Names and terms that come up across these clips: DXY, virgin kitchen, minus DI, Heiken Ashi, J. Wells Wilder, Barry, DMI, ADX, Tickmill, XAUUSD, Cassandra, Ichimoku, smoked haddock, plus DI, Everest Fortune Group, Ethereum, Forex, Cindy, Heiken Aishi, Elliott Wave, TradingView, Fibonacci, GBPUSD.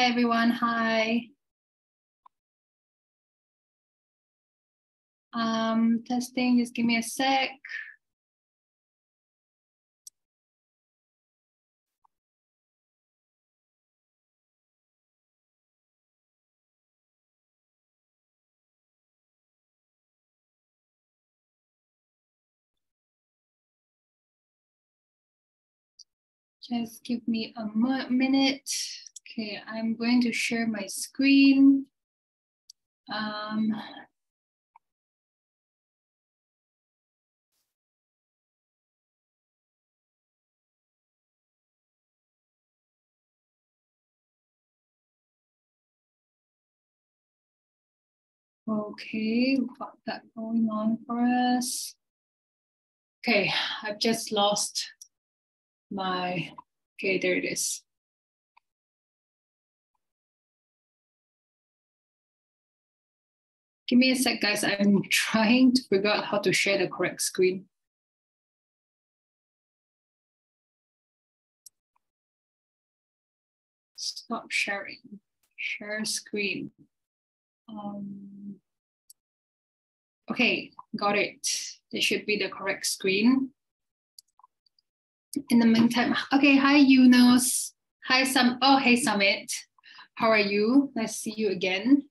Hi, everyone. Hi. Testing, just give me a sec. Just give me a minute. Okay, I'm going to share my screen. Okay, we've got that going on for us. Okay, I've just lost my, okay, there it is. Give me a sec, guys. I'm trying to figure out how to share the correct screen. Stop sharing, share screen. Okay, got it. This should be the correct screen. In the meantime, okay, hi Yunus. Hi Sam. Oh, hey Summit. How are you? Nice to see you again.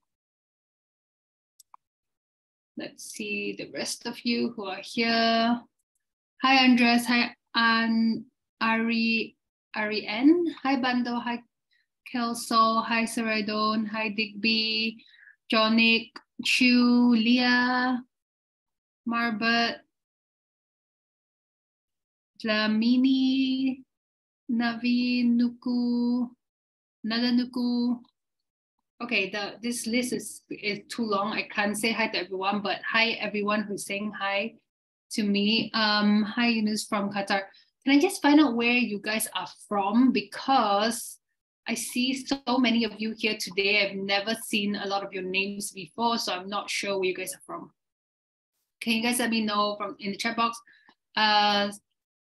Let's see the rest of you who are here. Hi Andres. Hi Ariane. Hi Bando. Hi Kelso. Hi Seradon. Hi Digby. Jonic, Chu, Leah, Marbert, Dlamini, Naveen, Nuku, Nadanuku. Okay, this list is too long. I can't say hi to everyone, but hi everyone who's saying hi to me. Hi Yunus from Qatar. Can I just find out where you guys are from? Because I see so many of you here today. I've never seen a lot of your names before, so I'm not sure where you guys are from. Can you guys let me know in the chat box?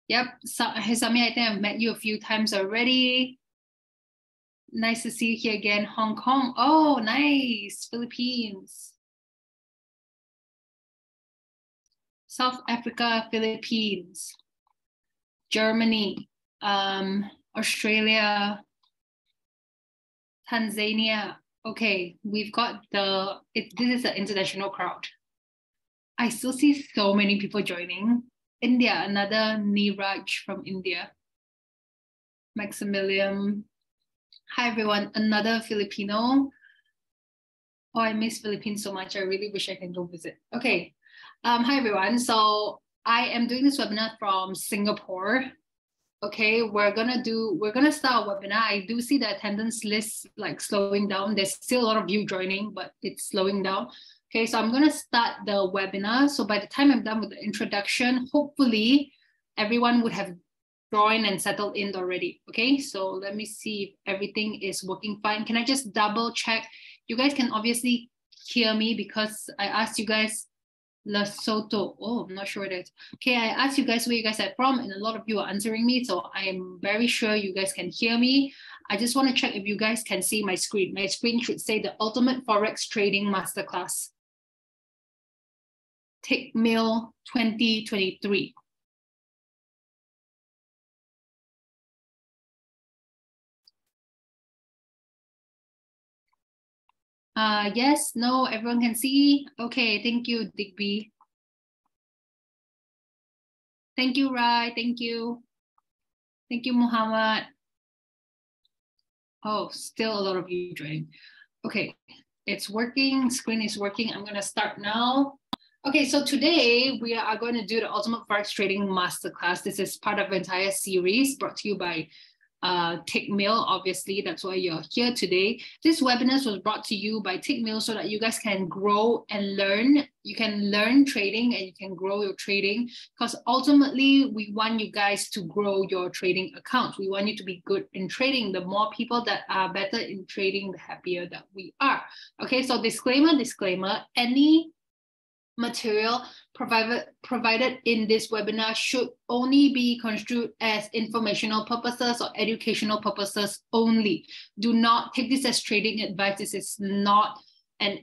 Yep, so, Hisami, I think I've met you a few times already. Nice to see you here again. Hong Kong. Oh, nice. Philippines. South Africa, Philippines. Germany. Australia. Tanzania. Okay, we've got this is an international crowd. I still see so many people joining. India, another Niraj from India. Maximilian. Hi everyone, another Filipino. Oh, I miss Philippines so much. I really wish I can go visit. Okay, hi everyone. So I am doing this webinar from Singapore. Okay, we're gonna start a webinar. I do see the attendance list like slowing down. There's still a lot of you joining, but it's slowing down. Okay, so I'm gonna start the webinar. So by the time I'm done with the introduction, hopefully everyone would have joined and settled in already. Okay, so let me see if everything is working fine. Can I just double check? You guys can obviously hear me because I asked you guys Lesotho. Oh, I'm not sure what it is. Okay, I asked you guys where you guys are from, and a lot of you are answering me, so I am very sure you guys can hear me. I just want to check if you guys can see my screen. My screen should say the Ultimate Forex Trading Masterclass, Tickmill 2023. Yes, no, everyone can see. Okay, thank you, Digby. Thank you, Rai. Thank you. Thank you, Muhammad. Oh, still a lot of you joining. Okay, it's working. Screen is working. I'm going to start now. Okay, so today we are going to do the Ultimate Forex Trading Masterclass. This is part of an entire series brought to you by Tickmill, obviously, that's why you're here today. This webinar was brought to you by Tickmill so that you guys can grow and learn. You can learn trading and you can grow your trading, because ultimately we want you guys to grow your trading accounts. We want you to be good in trading. The more people that are better in trading, the happier that we are. Okay, so disclaimer, any material provided in this webinar should only be construed as informational purposes or educational purposes only. Do not take this as trading advice. This is not an,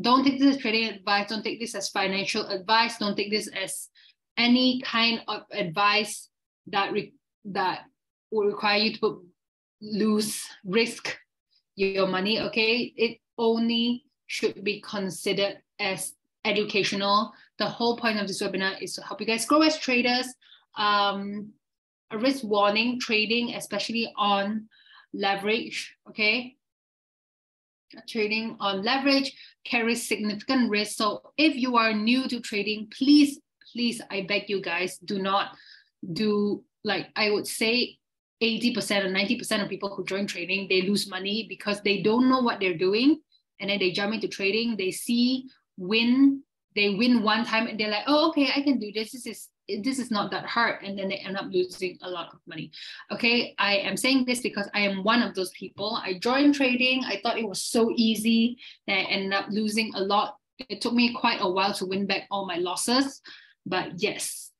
don't take this as trading advice. Don't take this as financial advice. Don't take this as any kind of advice that will require you to risk your money, okay? It only should be considered as educational. The whole point of this webinar is to help you guys grow as traders. A risk warning, trading, especially on leverage, okay? Trading on leverage carries significant risk. So if you are new to trading, please, please, I beg you guys, do not do, like I would say 80% or 90% of people who join trading, they lose money because they don't know what they're doing. And then they jump into trading, they see win, they win one time and they're like, oh, okay, I can do this. This is not that hard. And then they end up losing a lot of money. Okay, I am saying this because I am one of those people. I joined trading, I thought it was so easy, that I ended up losing a lot. It took me quite a while to win back all my losses. But yes,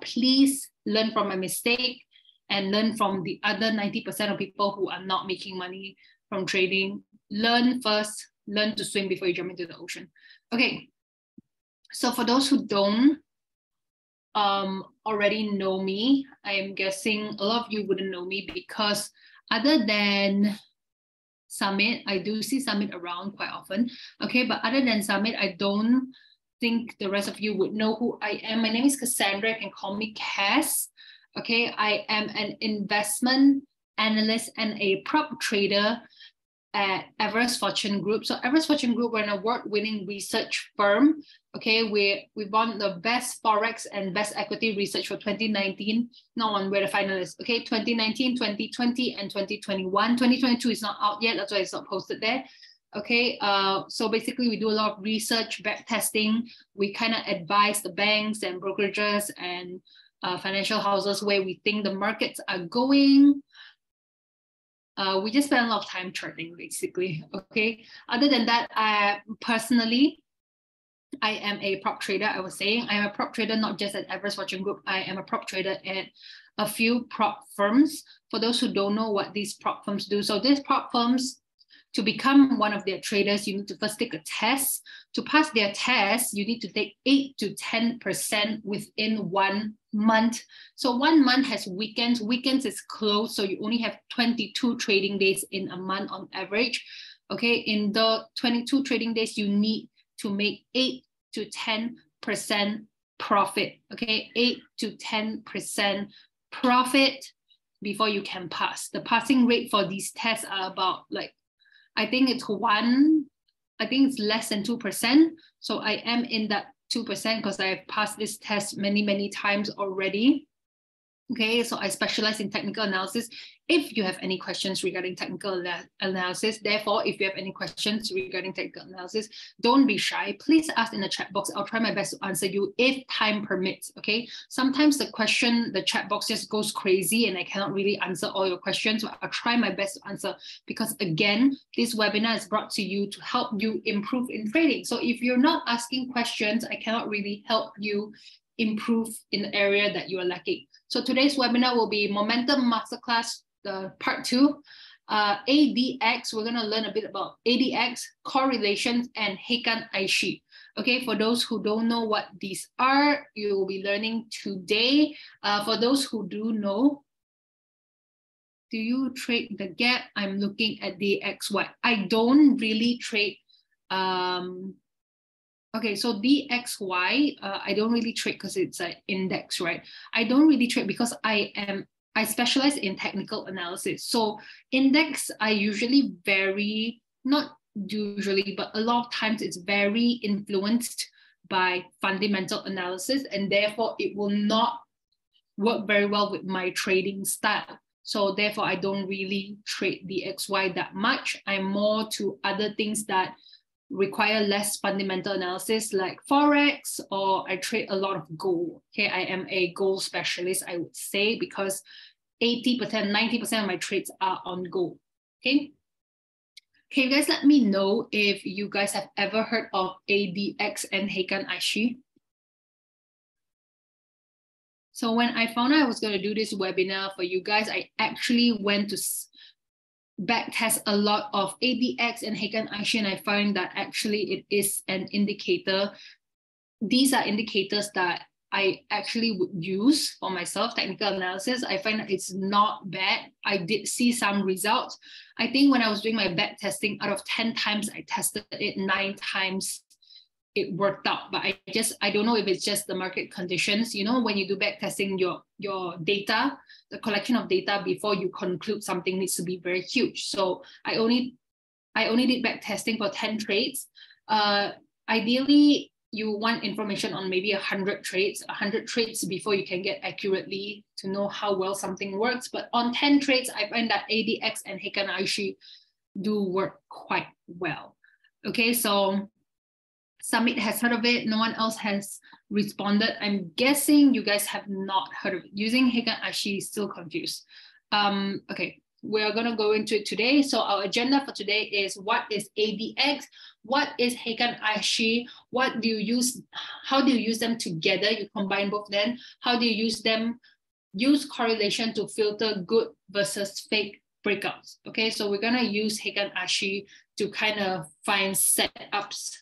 please learn from my mistake and learn from the other 90% of people who are not making money from trading. Learn first, learn to swim before you jump into the ocean. Okay, so for those who don't already know me, I am guessing a lot of you wouldn't know me because other than Summit, I do see Summit around quite often. Okay, but other than Summit, I don't think the rest of you would know who I am. My name is Cassandra, you can call me Cass. Okay, I am an investment analyst and a prop trader at Everest Fortune Group. So Everest Fortune Group, we're an award-winning research firm. Okay, we won the best Forex and best equity research for 2019. No one, we're the finalists. Okay, 2019, 2020, and 2021. 2022 is not out yet, that's why it's not posted there. Okay, so basically we do a lot of research, back testing. We kind of advise the banks and brokerages and financial houses where we think the markets are going. We just spend a lot of time charting, basically, okay? Other than that, personally, I am a prop trader, I was saying. I am a prop trader not just at Everest Fortune Group. I am a prop trader at a few prop firms. For those who don't know what these prop firms do, so these prop firms, to become one of their traders, you need to first take a test. To pass their test, you need to take 8 to 10% within 1 month. So 1 month has weekends. Weekends is closed, so you only have 22 trading days in a month on average. Okay, in the 22 trading days, you need to make 8 to 10% profit. Okay, 8 to 10% profit before you can pass. The passing rate for these tests are about like, I think it's less than 2%. So I am in that 2% because I've passed this test many, many times already. Okay, so I specialize in technical analysis. If you have any questions regarding technical analysis, therefore, if you have any questions regarding technical analysis, don't be shy. Please ask in the chat box. I'll try my best to answer you if time permits, okay? Sometimes the question, the chat box just goes crazy and I cannot really answer all your questions, but I'll try my best to answer because again, this webinar is brought to you to help you improve in trading. So if you're not asking questions, I cannot really help you improve in the area that you are lacking. So today's webinar will be Momentum Masterclass, the part 2, ADX. We're going to learn a bit about ADX, correlations, and Heiken Ashi. Okay, for those who don't know what these are, you will be learning today. For those who do know, do you trade the gap? I'm looking at the XY. I don't really trade. Okay, so DXY, I don't really trade because it's an index, right? I don't really trade because I specialize in technical analysis. So index, I usually not usually, but a lot of times it's very influenced by fundamental analysis and therefore it will not work very well with my trading style. So therefore I don't really trade DXY that much. I'm more to other things that require less fundamental analysis like Forex, or I trade a lot of gold. Okay, I am a gold specialist, I would say, because 80%, 90% of my trades are on gold. Okay, Can you guys let me know if you guys have ever heard of ADX and Heiken Ashi? So when I found out I was going to do this webinar for you guys, I actually went to backtest a lot of ADX and Heiken Ashi, and I find that actually it is an indicator. These are indicators that I actually would use for myself, technical analysis. I find that it's not bad. I did see some results. I think when I was doing my back testing, out of 10 times I tested it, 9 times it worked out. But I don't know if it's just the market conditions. You know, when you do back testing, your data, the collection of data before you conclude something needs to be very huge. So I only did back testing for 10 trades. Ideally, you want information on maybe 100 trades before you can get accurately to know how well something works. But on 10 trades, I find that ADX and Heiken Ashi do work quite well. Okay, so Summit has heard of it. No one else has responded. I'm guessing you guys have not heard of it. Using Heiken Ashi is still confused. Okay, we're going to go into it today. So our agenda for today is: what is ADX? What is Heiken Ashi? What do you use? How do you use them together? You combine both then. How do you use them? Use correlation to filter good versus fake breakouts. Okay, so we're gonna use Heiken Ashi to kind of find setups.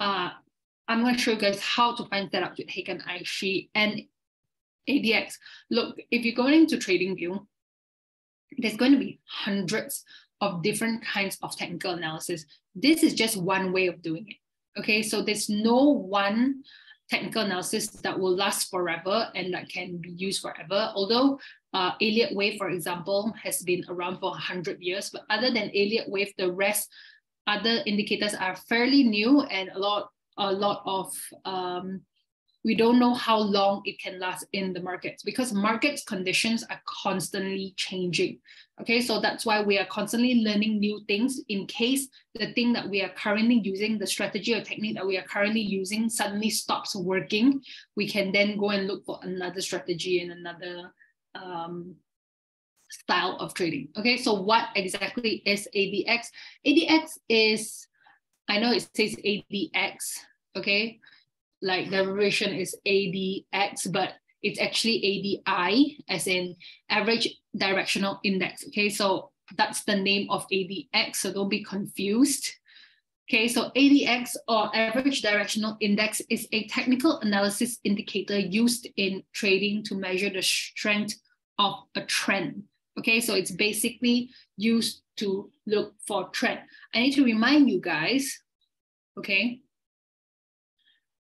I'm gonna show you guys how to find setups with Heiken Ashi and ADX. Look, if you're going into TradingView, there's going to be hundreds of different kinds of technical analysis. This is just one way of doing it, okay? So there's no one technical analysis that will last forever and that can be used forever. Although Elliott Wave, for example, has been around for 100 years, but other than Elliott Wave, the rest, other indicators are fairly new, and we don't know how long it can last in the markets because market conditions are constantly changing. Okay, so that's why we are constantly learning new things in case the thing that we are currently using, the strategy or technique that we are currently using, suddenly stops working. We can then go and look for another strategy and another style of trading. Okay, so what exactly is ADX? ADX is, I know it says ADX, okay? Like the abbreviation is ADX, but it's actually ADI, as in average directional index. Okay, so that's the name of ADX, so don't be confused. Okay, so ADX or average directional index is a technical analysis indicator used in trading to measure the strength of a trend. Okay, so it's basically used to look for trend. I need to remind you guys, okay,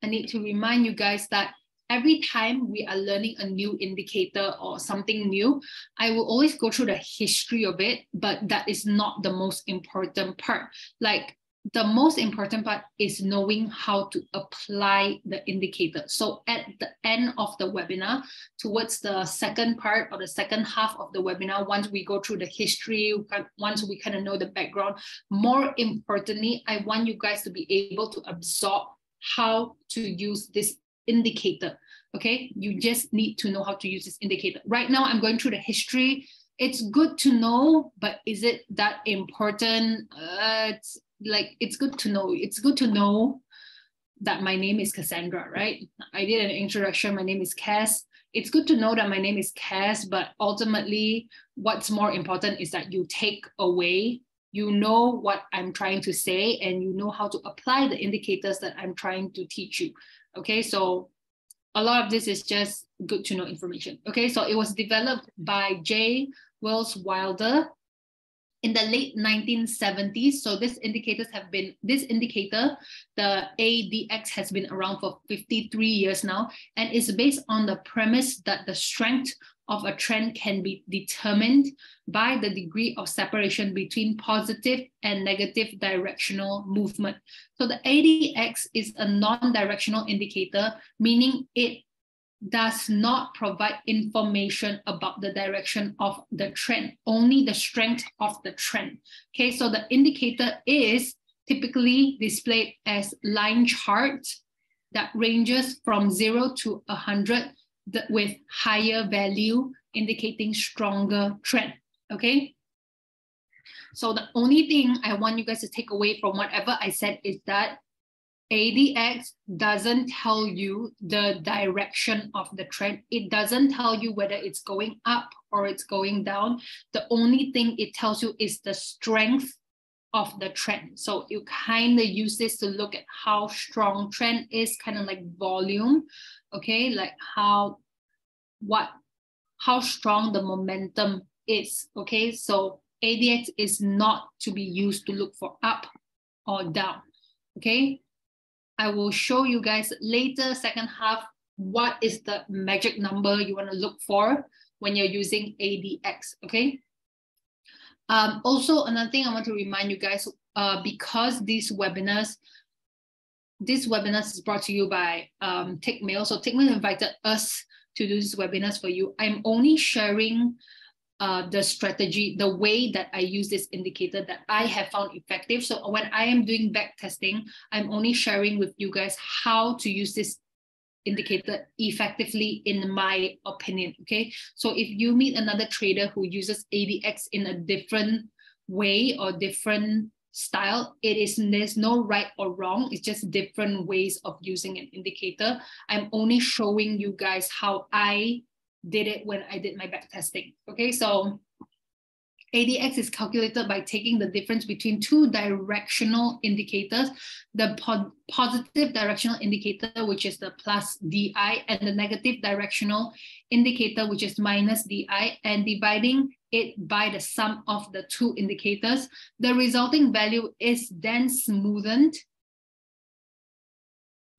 that every time we are learning a new indicator or something new, I will always go through the history of it, but that is not the most important part. Like the most important part is knowing how to apply the indicator. So at the end of the webinar, towards the second part or the second half of the webinar, once we go through the history, once we kind of know the background, more importantly, I want you guys to be able to absorb how to use this indicator. Okay, you just need to know how to use this indicator. Right now I'm going through the history. It's good to know, but is it that important? It's good to know that my name is Cassandra, right? I did an introduction, my name is Cass. It's good to know that my name is Cass, but ultimately what's more important is that you take away, you know what I'm trying to say, and you know how to apply the indicators that I'm trying to teach you. Okay, so a lot of this is just good to know information. Okay, so it was developed by J. Wells Wilder in the late 1970s. So this indicator, the ADX, has been around for 53 years now, and is based on the premise that the strength of a trend can be determined by the degree of separation between positive and negative directional movement. So the ADX is a non-directional indicator, meaning it does not provide information about the direction of the trend, only the strength of the trend. Okay, so the indicator is typically displayed as line chart that ranges from 0 to 100, with higher value indicating stronger trend. Okay, So the only thing I want you guys to take away from whatever I said is that ADX doesn't tell you the direction of the trend. It doesn't tell you whether it's going up or it's going down. The only thing it tells you is the strength of the trend. So you kind of use this to look at how strong trend is, kind of like volume, okay? Like how strong the momentum is, okay? So ADX is not to be used to look for up or down, okay? I will show you guys later, second half, what is the magic number you want to look for when you're using ADX, okay? Also, another thing I want to remind you guys, because this webinar is brought to you by Tickmill. So Tickmill invited us to do this webinars for you. I'm only sharing the strategy, the way that I use this indicator that I have found effective. So when I am doing back testing, I'm only sharing with you guys how to use this indicator effectively in my opinion, okay? So if you meet another trader who uses ADX in a different way or different style, there's no right or wrong, it's just different ways of using an indicator. I'm only showing you guys how I did it when I did my back testing. Okay, so ADX is calculated by taking the difference between two directional indicators, the positive directional indicator, which is the plus DI, and the negative directional indicator, which is minus DI, and dividing it by the sum of the two indicators. The resulting value is then smoothed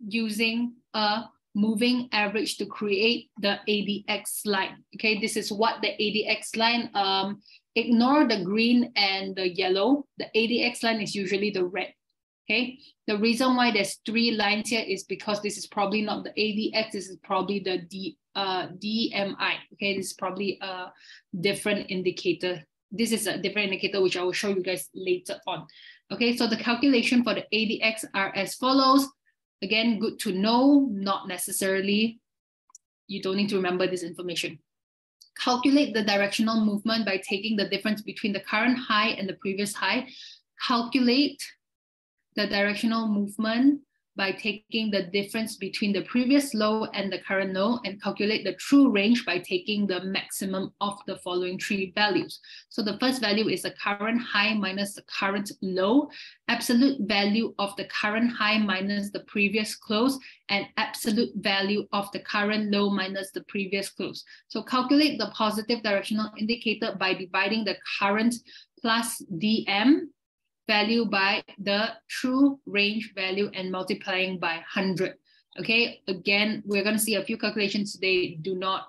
using a moving average to create the ADX line. Okay, this is what the ADX line, ignore the green and the yellow. The ADX line is usually the red, okay? The reason why there's three lines here is because this is probably not the ADX, this is probably the DMI, okay? This is probably a different indicator. This is a different indicator, which I will show you guys later on. Okay, so the calculation for the ADX are as follows. Again, good to know, not necessarily, you don't need to remember this information. Calculate the directional movement by taking the difference between the current high and the previous high. Calculate the directional movement by taking the difference between the previous low and the current low, and calculate the true range by taking the maximum of the following three values. So the first value is the current high minus the current low, absolute value of the current high minus the previous close, and absolute value of the current low minus the previous close. So calculate the positive directional indicator by dividing the current plus DM value by the true range value and multiplying by 100. Okay, again, we're going to see a few calculations today. Do not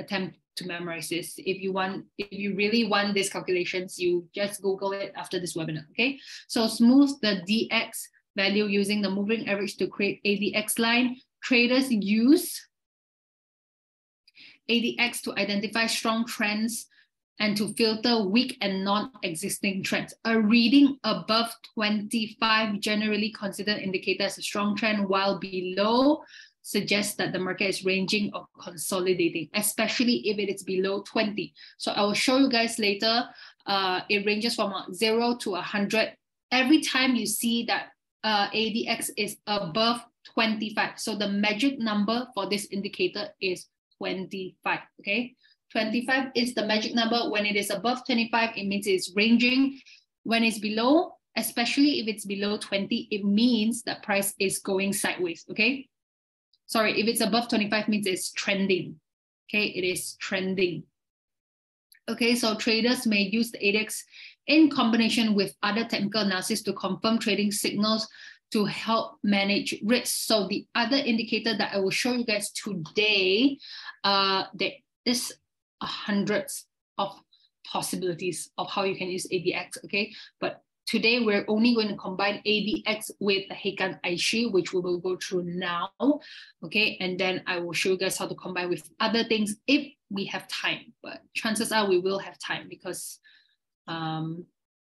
attempt to memorize this. If you really want these calculations, you just Google it after this webinar. Okay, so smooth the DX value using the moving average to create ADX line. Traders use ADX to identify strong trends and to filter weak and non-existing trends. A reading above 25 generally considered indicator as a strong trend, while below suggests that the market is ranging or consolidating, especially if it is below 20. So I will show you guys later. It ranges from 0 to 100. Every time you see that ADX is above 25. So the magic number for this indicator is 25, okay? 25 is the magic number. When it is above 25, it means it's ranging. When it's below, especially if it's below 20, it means that price is going sideways, okay? Sorry, if it's above 25, means it's trending, okay? It is trending. Okay, so traders may use the ADX in combination with other technical analysis to confirm trading signals to help manage risk. So the other indicator that I will show you guys today, this hundreds of possibilities of how you can use ADX, okay? But today we're only going to combine ADX with the Heiken Ashi, which we will go through now, okay? And then I will show you guys how to combine with other things if we have time, but chances are we will have time because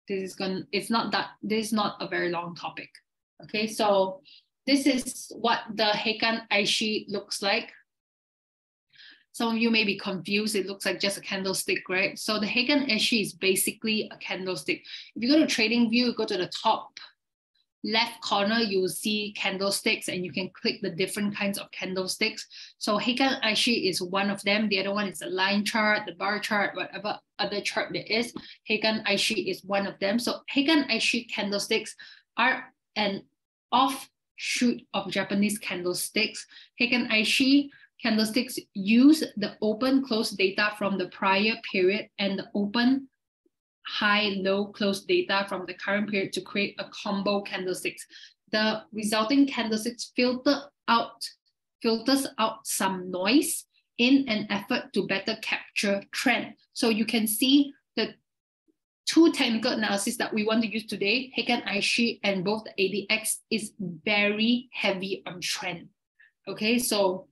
this is not a very long topic, okay? So this is what the Heiken Ashi looks like. Some of you may be confused. It looks like just a candlestick, right? So the Heiken Ashi is basically a candlestick. If you go to Trading View, go to the top left corner, you will see candlesticks, and you can click the different kinds of candlesticks. So Heiken Ashi is one of them. The other one is the line chart, the bar chart, whatever other chart there is. Heiken Ashi is one of them. So Heiken Ashi candlesticks are an offshoot of Japanese candlesticks. Heiken Ashi candlesticks use the open close data from the prior period and the open high, low, close data from the current period to create a combo candlesticks. The resulting candlesticks filters out some noise in an effort to better capture trend. So you can see the two technical analysis that we want to use today, Heiken Ashi and both the ADX, is very heavy on trend. Okay, so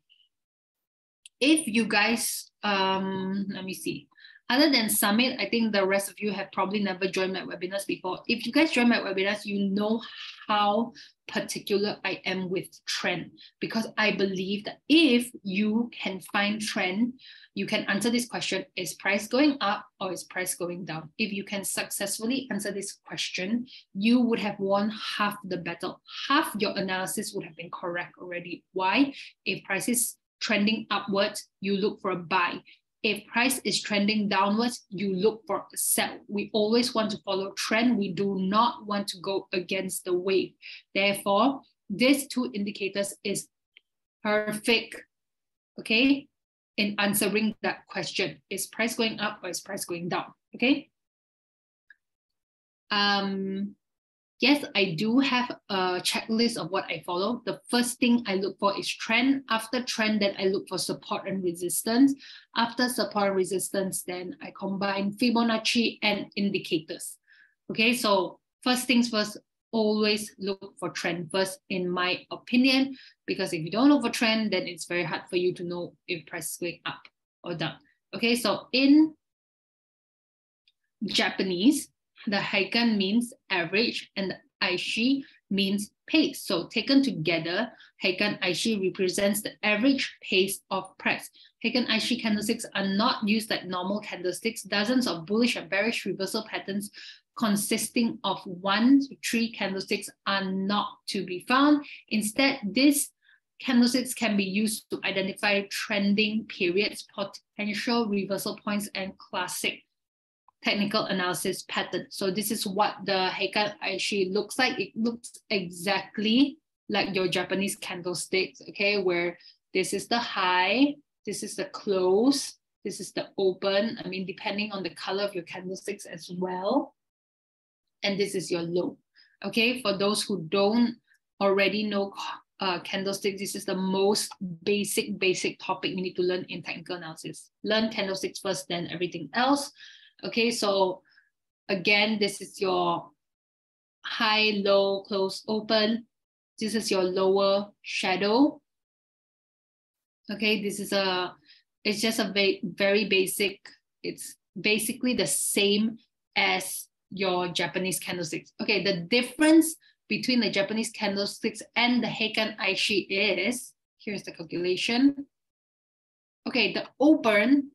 if you guys, let me see. Other than Summit, I think the rest of you have probably never joined my webinars before. If you guys join my webinars, you know how particular I am with trend, because I believe that if you can find trend, you can answer this question, is price going up or is price going down? If you can successfully answer this question, you would have won half the battle. Half your analysis would have been correct already. Why? If price is trending upwards, you look for a buy. If price is trending downwards, you look for a sell. We always want to follow trend. We do not want to go against the wave. Therefore, these two indicators is perfect, okay, in answering that question. Is price going up or is price going down, okay? Yes, I do have a checklist of what I follow. The first thing I look for is trend. After trend, then I look for support and resistance. After support and resistance, then I combine Fibonacci and indicators. Okay, so first things first, always look for trend first, in my opinion, because if you don't look for trend, then it's very hard for you to know if price is going up or down. Okay, so in Japanese, the Heiken means average and the Aishi means pace. So taken together, Heiken Aishi represents the average pace of price. Heiken Aishi candlesticks are not used like normal candlesticks. Dozens of bullish and bearish reversal patterns consisting of 1 to 3 candlesticks are not to be found. Instead, these candlesticks can be used to identify trending periods, potential reversal points, and classic technical analysis pattern. So this is what the Heiken Aishi looks like. It looks exactly like your Japanese candlesticks, okay, where this is the high, this is the close, this is the open, I mean, depending on the color of your candlesticks as well, and this is your low, okay? For those who don't already know candlesticks, this is the most basic topic you need to learn in technical analysis. Learn candlesticks first, then everything else. Okay, so again, this is your high, low, close, open. This is your lower shadow. Okay, this is a, it's just a very basic, it's basically the same as your Japanese candlesticks. Okay, the difference between the Japanese candlesticks and the Heiken Aishi is, here's the calculation. Okay, the open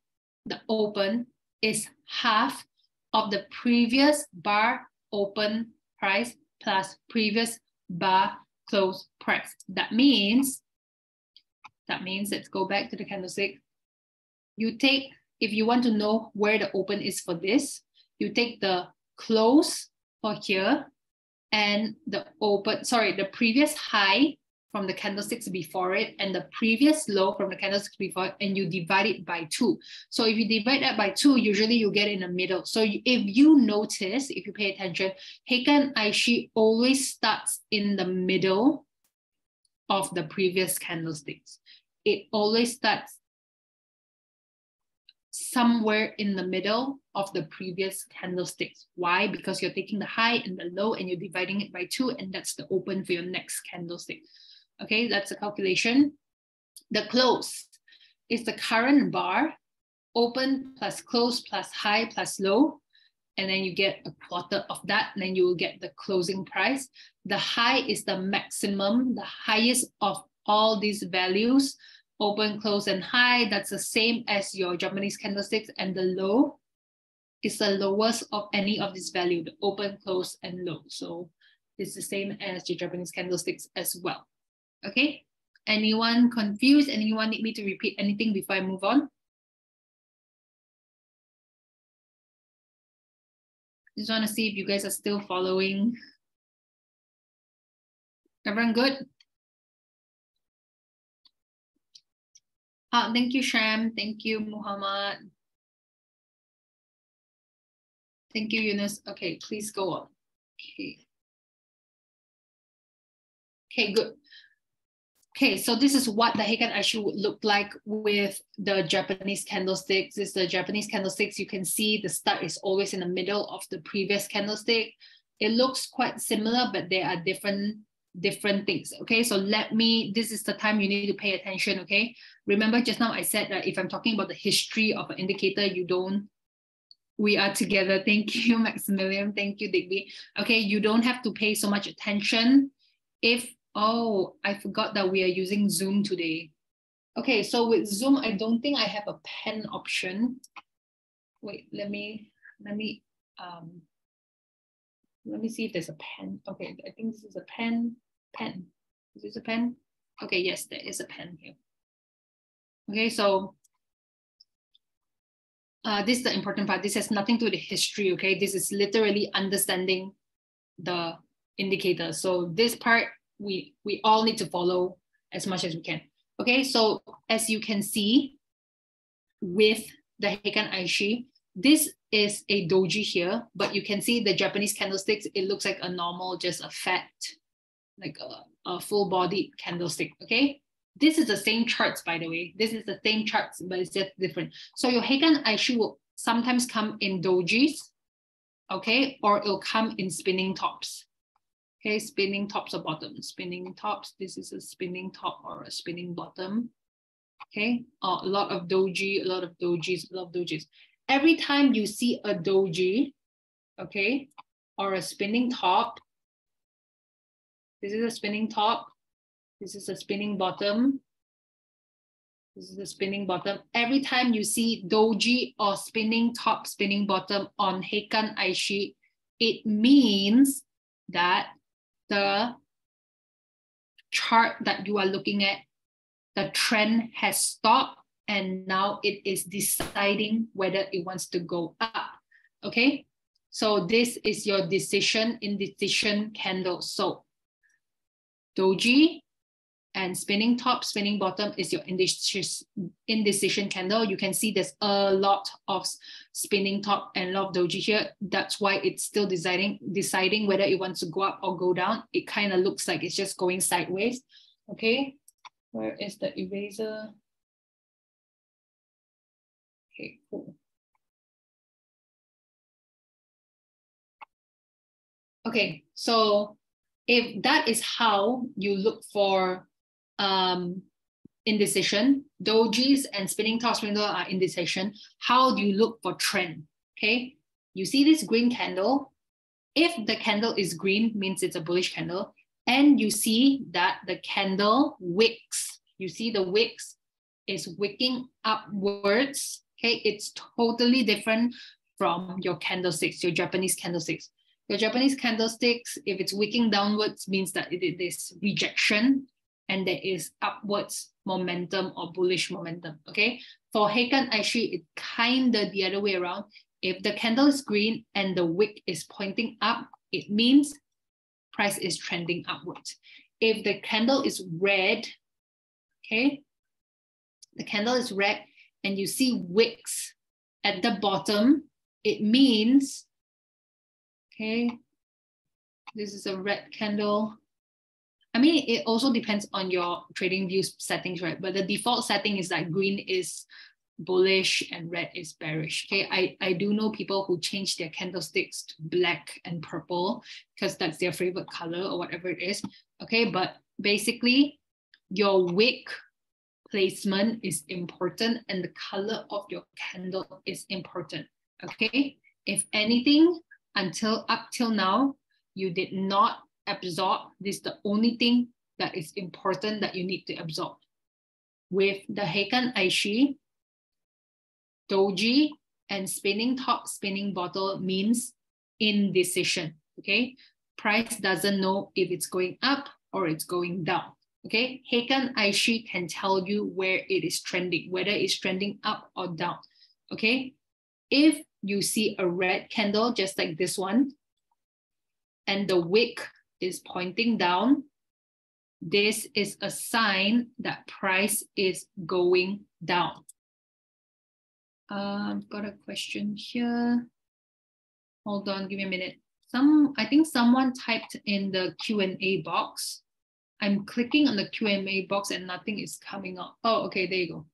is half of the previous bar open price plus previous bar close price. That means, let's go back to the candlestick. You take, if you want to know where the open is for this, you take the close for here and the open, sorry, the previous high from the candlesticks before it and the previous low from the candlesticks before it, and you divide it by 2. So if you divide that by 2, usually you get in the middle. So if you notice, if you pay attention, Heiken Aishi always starts in the middle of the previous candlesticks. It always starts somewhere in the middle of the previous candlesticks. Why? Because you're taking the high and the low and you're dividing it by 2, and that's the open for your next candlestick. Okay, that's the calculation. The close is the current bar, open plus close plus high plus low, and then you get a quarter of that, and then you will get the closing price. The high is the maximum, the highest of all these values, open, close, and high. That's the same as your Japanese candlesticks, and the low is the lowest of any of this value, the open, close, and low. So it's the same as the Japanese candlesticks as well. Okay, anyone confused? Anyone need me to repeat anything before I move on? Just want to see if you guys are still following. Everyone good? Thank you, Sham. Thank you, Muhammad. Thank you, Eunice. Okay, please go on. Okay. Okay, good. Okay, so this is what the Heiken Ashi would look like with the Japanese candlesticks. This is the Japanese candlesticks. You can see the start is always in the middle of the previous candlestick. It looks quite similar, but there are different things. Okay, so this is the time you need to pay attention. Okay, remember just now I said that if I'm talking about the history of an indicator, you don't, we are together. Thank you, Maximilian. Thank you, Digby. Okay, you don't have to pay so much attention if, oh, I forgot that we are using Zoom today. Okay, so with Zoom, I don't think I have a pen option. Wait, let me see if there's a pen. Okay, I think this is a pen. Is this a pen? Okay, yes, there is a pen here. Okay, so this is the important part. This has nothing to do with history, okay? This is literally understanding the indicator. So this part, we all need to follow as much as we can. Okay, so as you can see with the Heiken Aishi, this is a doji here, but you can see the Japanese candlesticks, it looks like a normal, just a fat, like a full-bodied candlestick, okay? This is the same charts, by the way. This is the same charts, but it's just different. So your Heiken Aishi will sometimes come in dojis, okay? Or it'll come in spinning tops. Okay, spinning tops or bottom, spinning tops. This is a spinning top or a spinning bottom. Okay, a lot of doji, a lot of dojis, a lot of dojis. Every time you see a doji, okay, or a spinning top, this is a spinning top, this is a spinning bottom, this is a spinning bottom. Every time you see doji or spinning top, spinning bottom on Heiken Aishi, it means that the chart that you are looking at, the trend has stopped and now it is deciding whether it wants to go up, okay? So this is your decision, indecision candle. So doji and spinning top, spinning bottom is your indecision candle. You can see there's a lot of spinning top and a lot of doji here. That's why it's still deciding whether it wants to go up or go down. It kind of looks like it's just going sideways. Okay, where is the eraser? Okay, cool. Okay, so if that is how you look for indecision, dojis and spinning tops are indecision. How do you look for trend? Okay, you see this green candle. If the candle is green, means it's a bullish candle, and you see that the candle wicks. You see the wicks is wicking upwards. Okay, it's totally different from your candlesticks, your Japanese candlesticks. Your Japanese candlesticks, if it's wicking downwards, means that it is rejection and there is upwards momentum or bullish momentum, okay? For Heiken Aishi, it's kind of the other way around. If the candle is green and the wick is pointing up, it means price is trending upwards. If the candle is red, okay? The candle is red and you see wicks at the bottom, it means, okay, this is a red candle. I mean, it also depends on your trading view settings, right? But the default setting is that green is bullish and red is bearish. Okay, I do know people who change their candlesticks to black and purple because that's their favorite color or whatever it is. Okay, but basically your wick placement is important and the color of your candle is important. Okay, if anything, up till now, you did not absorb. This is the only thing that is important that you need to absorb. with the Heiken Aishi, Doji, and spinning top, spinning bottom means indecision, okay? Price doesn't know if it's going up or it's going down, okay? Heiken Aishi can tell you where it is trending, whether it's trending up or down, okay? If you see a red candle, just like this one, and the wick is pointing down, this is a sign that price is going down. I've got a question here. Hold on, give me a minute. I think someone typed in the Q&A box. I'm clicking on the Q&A box and nothing is coming up. Oh, okay, there you go.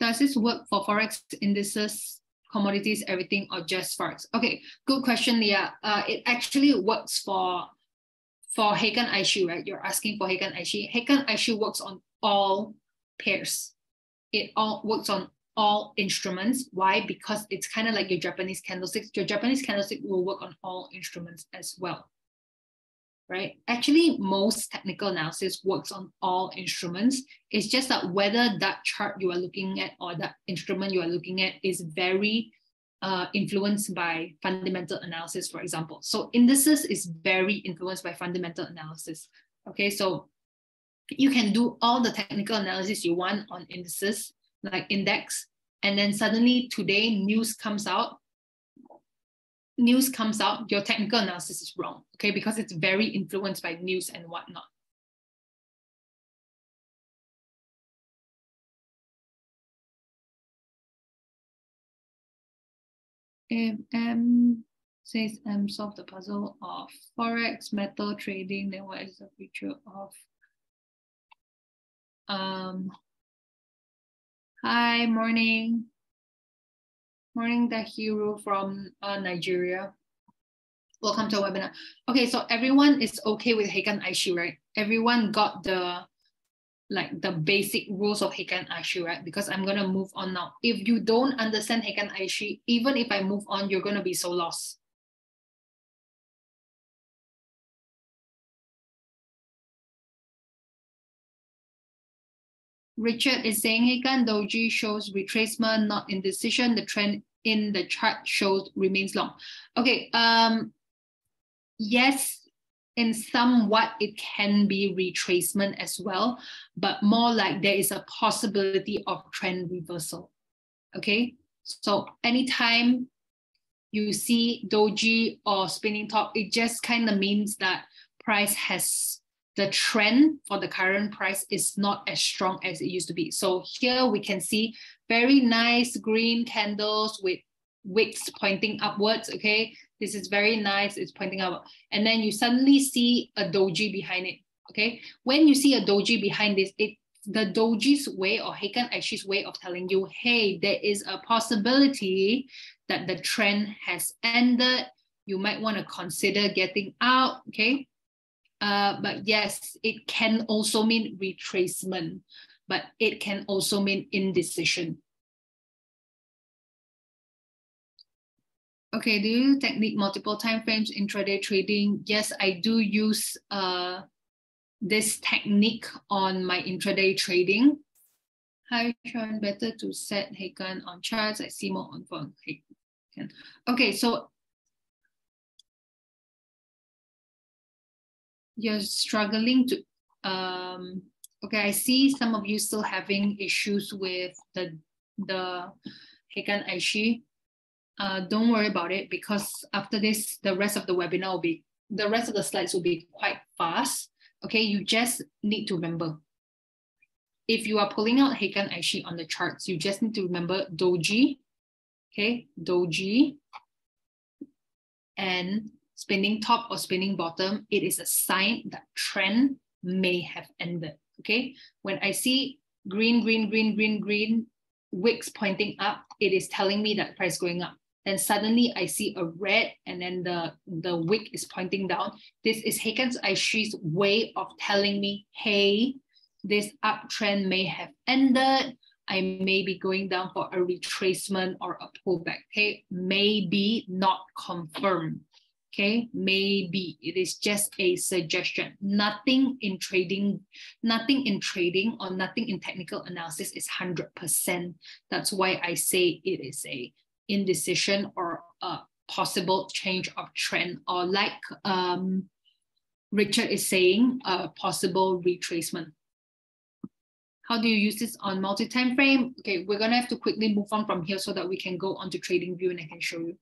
Does this work for Forex indices, commodities, everything, or just Forex? Okay, good question, Leah. It actually works for Heiken Aishi, right? You're asking for Heiken Aishi. Heiken Aishi works on all pairs. It all works on all instruments. Why? Because it's kind of like your Japanese candlesticks. Your Japanese candlestick will work on all instruments as well, right? Actually, most technical analysis works on all instruments. It's just that whether that chart you are looking at or that instrument you are looking at is very influenced by fundamental analysis, for example. So indices is very influenced by fundamental analysis, okay? So you can do all the technical analysis you want on indices, like index, and then suddenly today news comes out, your technical analysis is wrong, okay? Because it's very influenced by news and whatnot. M says, solve the puzzle of Forex, metal trading, then what is the future of? Hi, morning. Morning, the hero from Nigeria. Welcome to our webinar. Okay, so everyone is okay with Heiken Aishi, right? Everyone got the basic rules of Heiken Aishi, right? Because I'm gonna move on now. If you don't understand Heiken Aishi, even if I move on, you're gonna be so lost. Richard is saying Heiken Doji shows retracement, not indecision. The trend in the chart shows remains long. Okay, yes, in somewhat it can be retracement as well, but more like there is a possibility of trend reversal. Okay, so anytime you see Doji or spinning top, it just kind of means that price has, the trend for the current price is not as strong as it used to be. So here we can see very nice green candles with wicks pointing upwards, okay? This is very nice, it's pointing up. And then you suddenly see a doji behind it, okay? When you see a doji behind this, it's the doji's way or Heiken Aishi's way of telling you, hey, there is a possibility that the trend has ended. You might wanna consider getting out, okay? But yes, it can also mean retracement, but it can also mean indecision. Okay, do you technique multiple time frames intraday trading? Yes, I do use this technique on my intraday trading. Hi, Sean, better to set Heiken on charts. I see more on phone. Heiken. Okay, so you're struggling to, okay, I see some of you still having issues with the Heiken Aishi. Don't worry about it, because after this, the rest of the webinar will be, the rest of the slides will be quite fast. Okay, you just need to remember, if you are pulling out Heiken Aishi on the charts, you just need to remember Doji, okay, Doji, and spinning top or spinning bottom, it is a sign that trend may have ended, okay? When I see green, green, green, green, green, wicks pointing up, it is telling me that price going up. Then suddenly I see a red and then the wick is pointing down. This is Heiken Aishi's way of telling me, hey, this uptrend may have ended. I may be going down for a retracement or a pullback, okay? Maybe not confirmed. Okay, maybe it is just a suggestion. Nothing in trading or nothing in technical analysis is 100%. That's why I say it is a indecision or a possible change of trend, or like Richard is saying, a possible retracement. How do you use this on multi-time frame? Okay, we're gonna have to quickly move on from here so that we can go on to trading view and I can show you.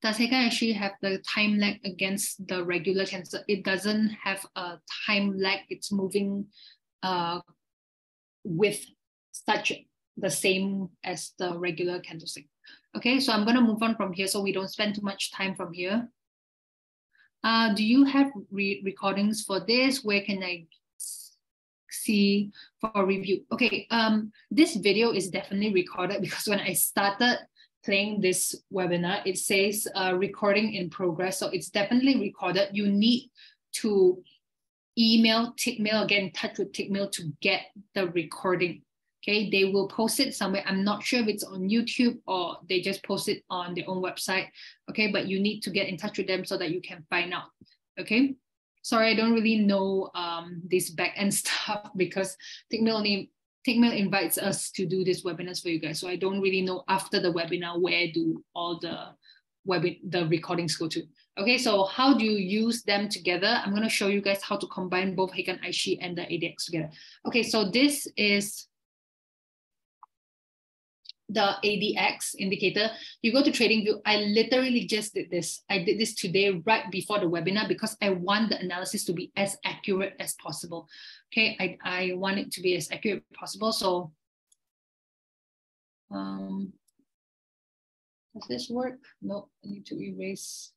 Does Heiken actually have the time lag against the regular candle? It doesn't have a time lag. It's moving with such the same as the regular candlestick. Okay, so I'm gonna move on from here so we don't spend too much time from here. Do you have recordings for this? Where can I see for review? Okay, this video is definitely recorded because when I started playing this webinar, it says recording in progress. So it's definitely recorded. You need to email Tickmill, get in touch with Tickmill to get the recording. Okay, they will post it somewhere. I'm not sure if it's on YouTube or they just post it on their own website. Okay, but you need to get in touch with them so that you can find out. Okay, sorry, I don't really know this back end stuff because Tickmill invites us to do these webinars for you guys. So I don't really know after the webinar where do all the recordings go to. Okay, so how do you use them together? I'm going to show you guys how to combine both Heiken Aishi and the ADX together. Okay, so this is the ADX indicator. You go to TradingView. I literally just did this. I did this today right before the webinar because I want the analysis to be as accurate as possible. Okay, I want it to be as accurate as possible. So does this work? No, I need to erase.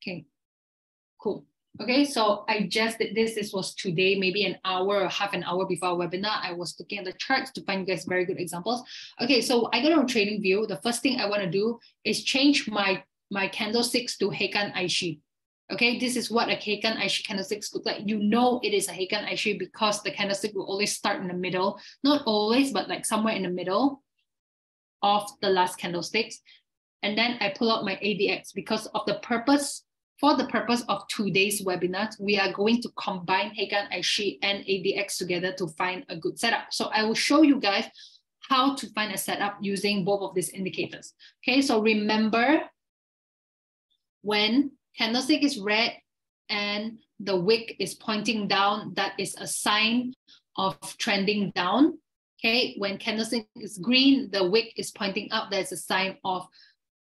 Okay, cool. Okay, so I just did this. This was today, maybe an hour or half an hour before our webinar. I was looking at the charts to find you guys very good examples. Okay, so I got on TradingView. The first thing I want to do is change my candlesticks to Heiken Aishi. Okay, this is what a Heiken Aishi candlesticks look like. You know it is a Heiken Aishi because the candlestick will always start in the middle. Not always, but like somewhere in the middle of the last candlesticks. And then I pull out my ADX because of the purpose. For the purpose of today's webinar, we are going to combine Heiken Aishi and ADX together to find a good setup. So I will show you guys how to find a setup using both of these indicators. Okay, so remember when candlestick is red and the wick is pointing down, that is a sign of trending down. Okay, when candlestick is green, the wick is pointing up, that's a sign of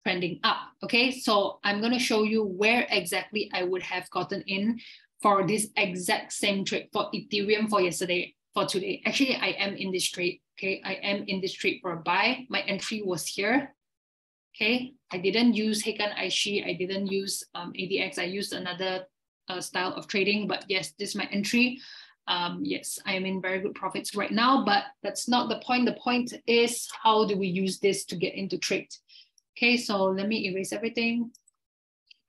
trending up. Okay, so I'm going to show you where exactly I would have gotten in for this exact same trade for Ethereum, for yesterday, for today. Actually, I am in this trade. Okay, I am in this trade for a buy. My entry was here. Okay, I didn't use Heiken Aishi. I didn't use ADX. I used another style of trading. But yes, this is my entry. Yes, I am in very good profits right now. But that's not the point. The point is, how do we use this to get into trade? Okay, so let me erase everything.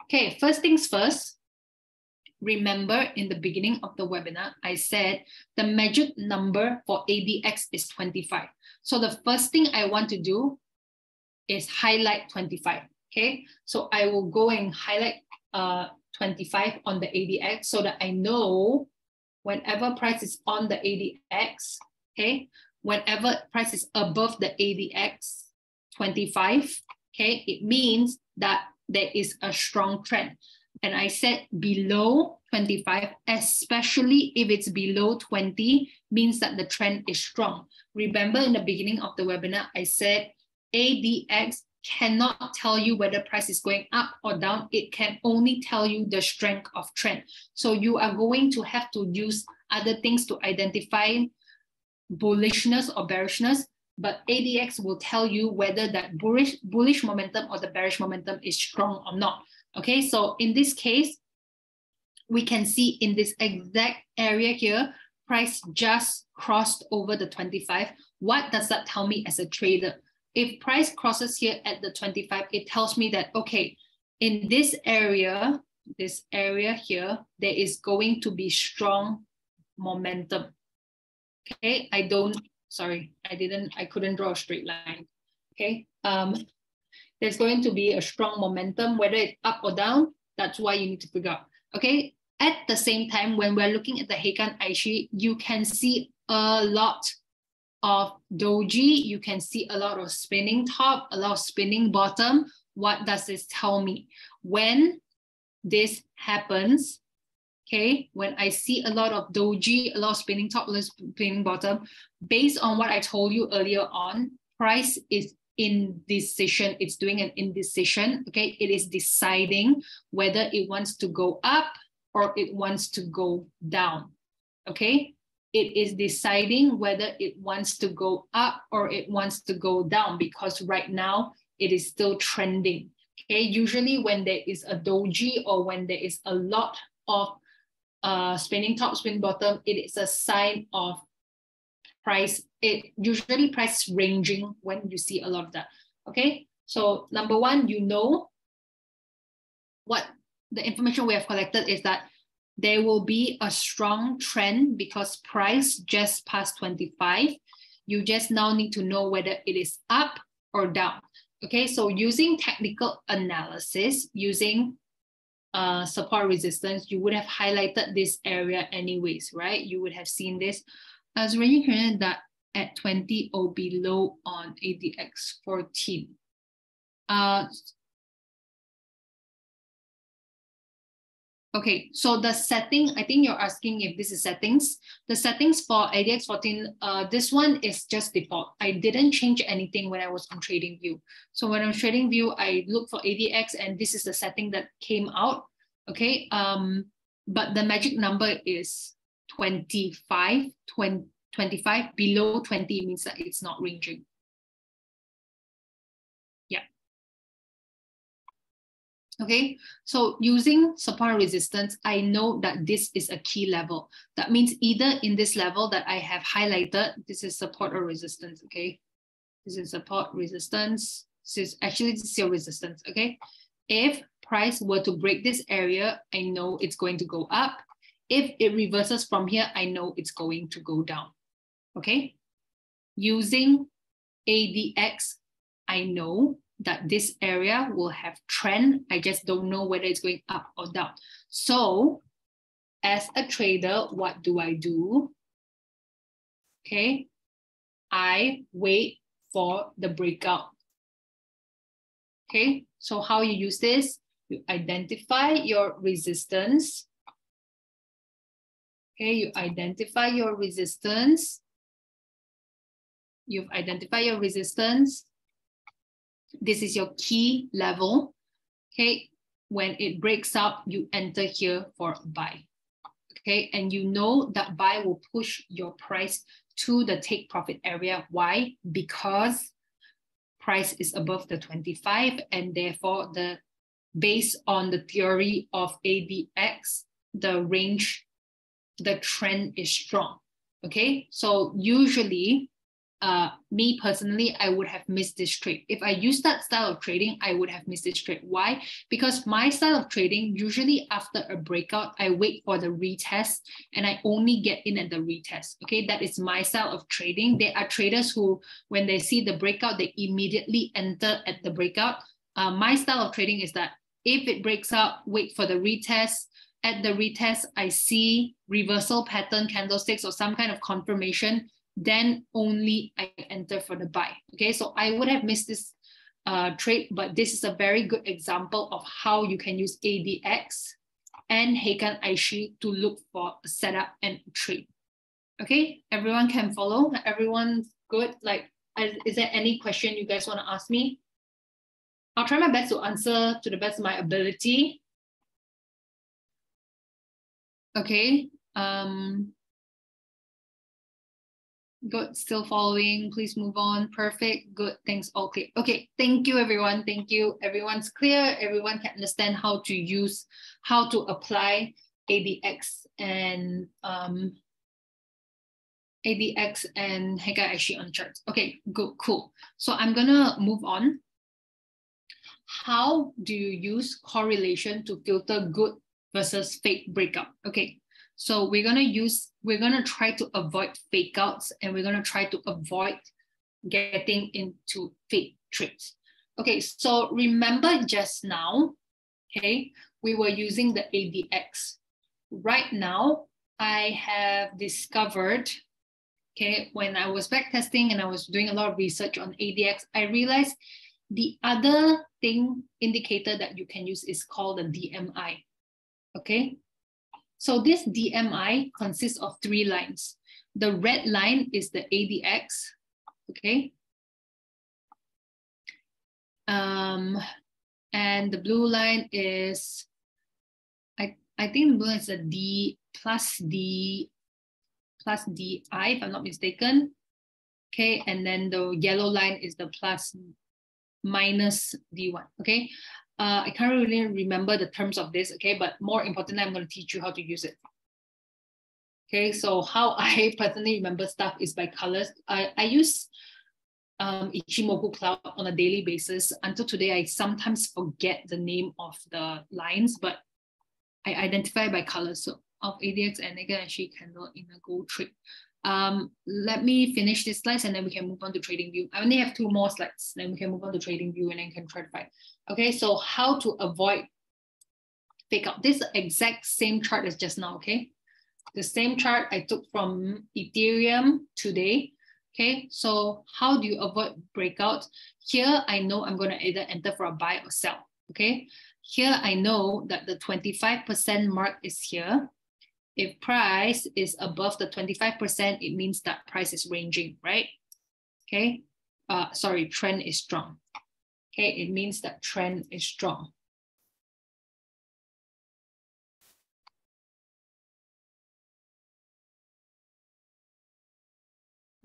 Okay, first things first. Remember in the beginning of the webinar, I said the magic number for ADX is 25. So the first thing I want to do is highlight 25. Okay, so I will go and highlight 25 on the ADX so that I know whenever price is on the ADX, okay, whenever price is above the ADX 25, okay, it means that there is a strong trend. And I said below 25, especially if it's below 20, means that the trend is strong. Remember in the beginning of the webinar, I said ADX cannot tell you whether price is going up or down. It can only tell you the strength of trend. So you are going to have to use other things to identify bullishness or bearishness. But ADX will tell you whether that bullish momentum or the bearish momentum is strong or not. Okay, so in this case, we can see in this exact area here, price just crossed over the 25. What does that tell me as a trader? If price crosses here at the 25, it tells me that, okay, in this area here, there is going to be strong momentum. Okay, I couldn't draw a straight line. okay? There's going to be a strong momentum, whether it's up or down, that's why you need to figure out, okay? At the same time, when we're looking at the Heiken Aishi, you can see a lot of doji, you can see a lot of spinning top, a lot of spinning bottom. What does this tell me? When this happens, okay, when I see a lot of doji, a lot of spinning top, a lot of spinning bottom, based on what I told you earlier on, price is indecision. It's doing an indecision, okay? It is deciding whether it wants to go up or it wants to go down, okay? It is deciding whether it wants to go up or it wants to go down because right now it is still trending, okay? Usually when there is a doji or when there is a lot of spinning top, spinning bottom, it is a sign of price. It usually price ranging when you see a lot of that, okay? So number one, you know what the information we have collected is that there will be a strong trend because price just passed 25. You just now need to know whether it is up or down, okay? So using technical analysis, using support resistance, you would have highlighted this area anyways, right? You would have seen this. I was really concerned that at 20 or below on ADX 14. Okay, so the setting, I think you're asking if this is settings. The settings for ADX 14, this one is just default. I didn't change anything when I was on Trading View. So when I'm Trading View, I look for ADX and this is the setting that came out, okay? But the magic number is 25, below 20 means that it's not ranging. Okay, so using support resistance, I know that this is a key level. That means either in this level that I have highlighted, this is support or resistance, okay? This is support, resistance. This is actually this is your resistance, okay? If price were to break this area, I know it's going to go up. If it reverses from here, I know it's going to go down, okay? Using ADX, I know that this area will have trend. I just don't know whether it's going up or down. So as a trader, what do? Okay, I wait for the breakout. Okay, so how you use this, you identify your resistance. Okay, you identify your resistance. You've identified your resistance. This is your key level, okay? When it breaks up, you enter here for buy, okay? And you know that buy will push your price to the take profit area. Why? Because price is above the 25 and therefore the based on the theory of ADX, the range, the trend is strong, okay? So usually, me personally, I would have missed this trade. If I used that style of trading, I would have missed this trade. Why? Because my style of trading, usually after a breakout, I wait for the retest and I only get in at the retest. Okay, that is my style of trading. There are traders who, when they see the breakout, they immediately enter at the breakout. My style of trading is that if it breaks out, wait for the retest. At the retest, I see reversal pattern candlesticks or some kind of confirmation. Then only I enter for the buy, okay? So I would have missed this trade, but this is a very good example of how you can use ADX and Heiken Aishi to look for a setup and a trade, okay? Everyone can follow, everyone's good. Like, is there any question you guys wanna ask me? I'll try my best to answer to the best of my ability. Okay. Good, still following, please move on. Perfect, good, thanks, all clear. Okay, thank you everyone, thank you. Everyone's clear, everyone can understand how to use, how to apply ADX and Heiken Aishi on charts. Okay, good, cool. So I'm gonna move on. How do you use correlation to filter good versus fake breakout? Okay. So we're gonna try to avoid fake outs and we're gonna try to avoid getting into fake trades. Okay, so remember just now, okay, we were using the ADX. Right now, I have discovered, okay, when I was backtesting and I was doing a lot of research on ADX, I realized the other thing indicator that you can use is called the DMI, okay? So this DMI consists of three lines. The red line is the ADX, okay? And the blue line is, I think the blue line is a plus DI, if I'm not mistaken. Okay, and then the yellow line is the minus D1, okay? I can't really remember the terms of this, okay? But more importantly, I'm gonna teach you how to use it. Okay, so how I personally remember stuff is by colors. I use Ichimoku Cloud on a daily basis. Until today, I sometimes forget the name of the lines, but I identify by colors. So of ADX and Heiken Ashi candle in a gold trade. Let me finish this slide and then we can move on to trading view. I only have two more slides, then we can move on to trading view and then can try to find. Okay, so how to avoid fake out. This is the exact same chart as just now, okay? The same chart I took from Ethereum today, okay? So how do you avoid breakout? Here, I know I'm gonna either enter for a buy or sell, okay? Here, I know that the 25% mark is here. If price is above the 25%, it means that price is ranging, right? Okay, sorry, trend is strong. Okay, it means that trend is strong.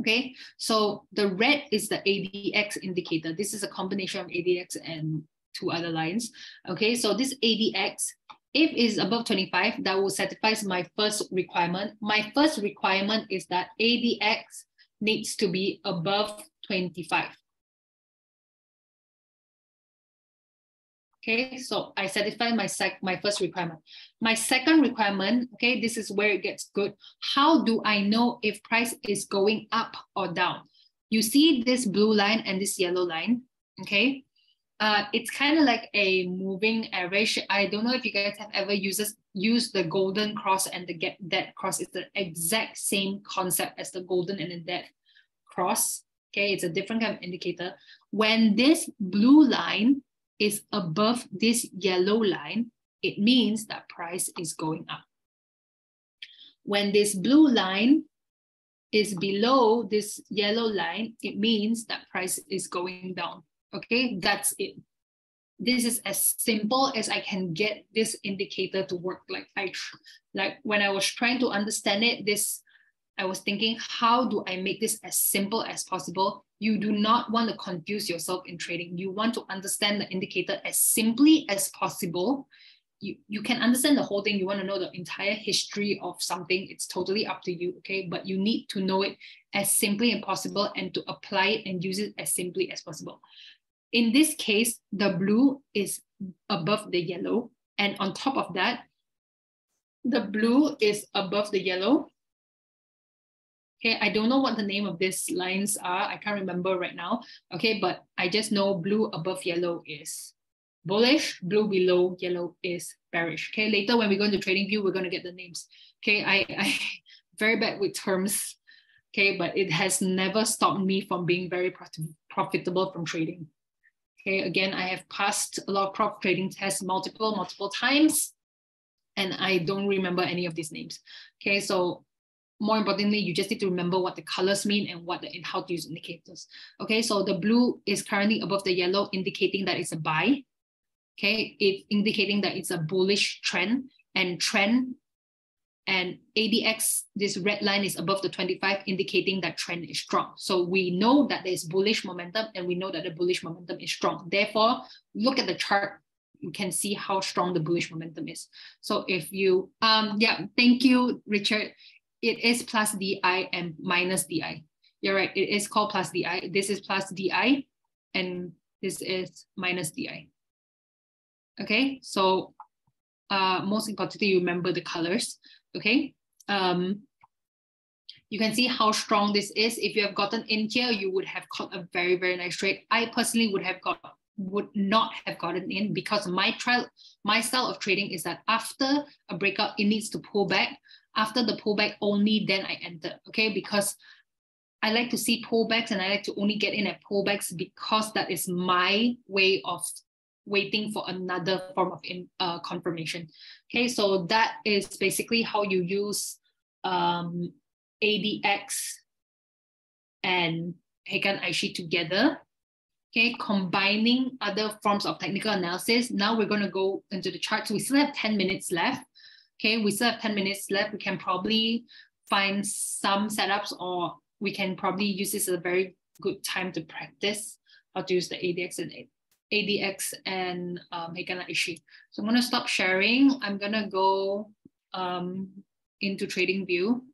Okay, so the red is the ADX indicator. This is a combination of ADX and two other lines. Okay, so this ADX, if it's above 25, that will satisfy my first requirement. My first requirement is that ADX needs to be above 25. Okay, so I satisfy my first requirement. My second requirement, okay, this is where it gets good. How do I know if price is going up or down? You see this blue line and this yellow line, okay? It's kind of like a moving average. I don't know if you guys have ever used the golden cross and the dead cross. It's the exact same concept as the golden and the dead cross. Okay, it's a different kind of indicator. When this blue line is above this yellow line, it means that price is going up. When this blue line is below this yellow line, it means that price is going down. Okay, that's it. This is as simple as I can get this indicator to work. Like when I was trying to understand it, I was thinking, how do I make this as simple as possible? You do not want to confuse yourself in trading. You want to understand the indicator as simply as possible. You can understand the whole thing. You want to know the entire history of something. It's totally up to you, okay? But you need to know it as simply as possible and to apply it and use it as simply as possible. In this case, the blue is above the yellow. And on top of that, the blue is above the yellow. Okay, I don't know what the name of these lines are. I can't remember right now. Okay, but I just know blue above yellow is bullish, blue below yellow is bearish. Okay, later when we go into trading view, we're going to get the names. Okay, I'm very bad with terms. Okay, but it has never stopped me from being very profitable from trading. Okay, again, I have passed a lot of prop trading tests multiple times, and I don't remember any of these names. Okay, so more importantly, you just need to remember what the colors mean and how to use indicators. Okay, so the blue is currently above the yellow, indicating that it's a buy. Okay, it's indicating that it's a bullish trend. And ADX, this red line is above the 25, indicating that trend is strong. So we know that there's bullish momentum and we know that the bullish momentum is strong. Therefore, look at the chart, you can see how strong the bullish momentum is. So if you, yeah, thank you, Richard. It is plus DI and minus DI. You're right, it is called plus DI. This is plus DI and this is minus DI. Okay, so most importantly, you remember the colors, okay? You can see how strong this is. If you have gotten in here, you would have caught a very, very nice trade. I personally would not have gotten in, because my style of trading is that after a breakout, it needs to pull back. After the pullback, only then I enter, okay? Because I like to see pullbacks, and I like to only get in at pullbacks because that is my way of waiting for another form of confirmation. Okay, so that is basically how you use ADX and Heiken Aishi together. Okay, combining other forms of technical analysis. Now we're going to go into the charts. We still have 10 minutes left. Okay, we still have 10 minutes left. We can probably find some setups, or we can probably use this as a very good time to practice how to use the ADX and Heiken Aishi. So I'm going to stop sharing. I'm going to go into trading view.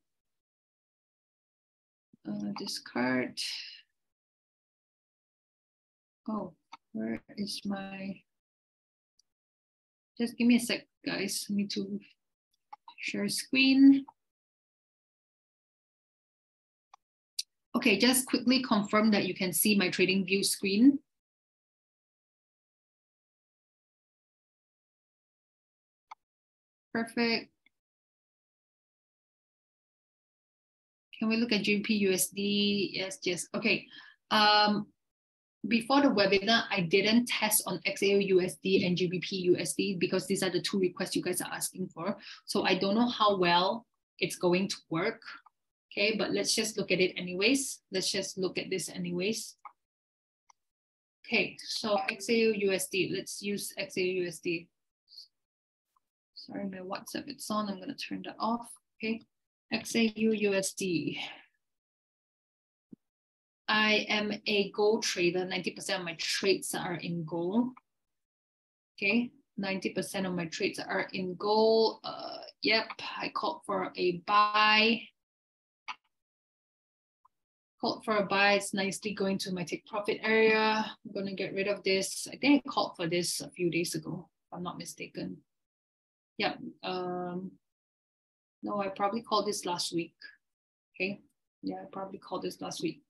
Discard. Oh, where is my, just give me a sec, guys. I need to share screen. Okay, just quickly confirm that you can see my trading view screen. Perfect. Can we look at GBPUSD? Yes, yes, okay. Before the webinar, I didn't test on XAUUSD and GBPUSD because these are the two requests you guys are asking for. So I don't know how well it's going to work. Okay, but let's just look at it anyways. Let's just look at this anyways. Okay, so XAUUSD, let's use XAUUSD. Sorry, my WhatsApp, it's on. I'm gonna turn that off, okay? XAUUSD. I am a gold trader. 90% of my trades are in gold. Okay, 90% of my trades are in gold. Yep, I called for a buy. Called for a buy. It's nicely going to my take profit area. I'm going to get rid of this. I think I called for this a few days ago, if I'm not mistaken. Yep. No, I probably called this last week. Okay. Yeah, I probably called this last week.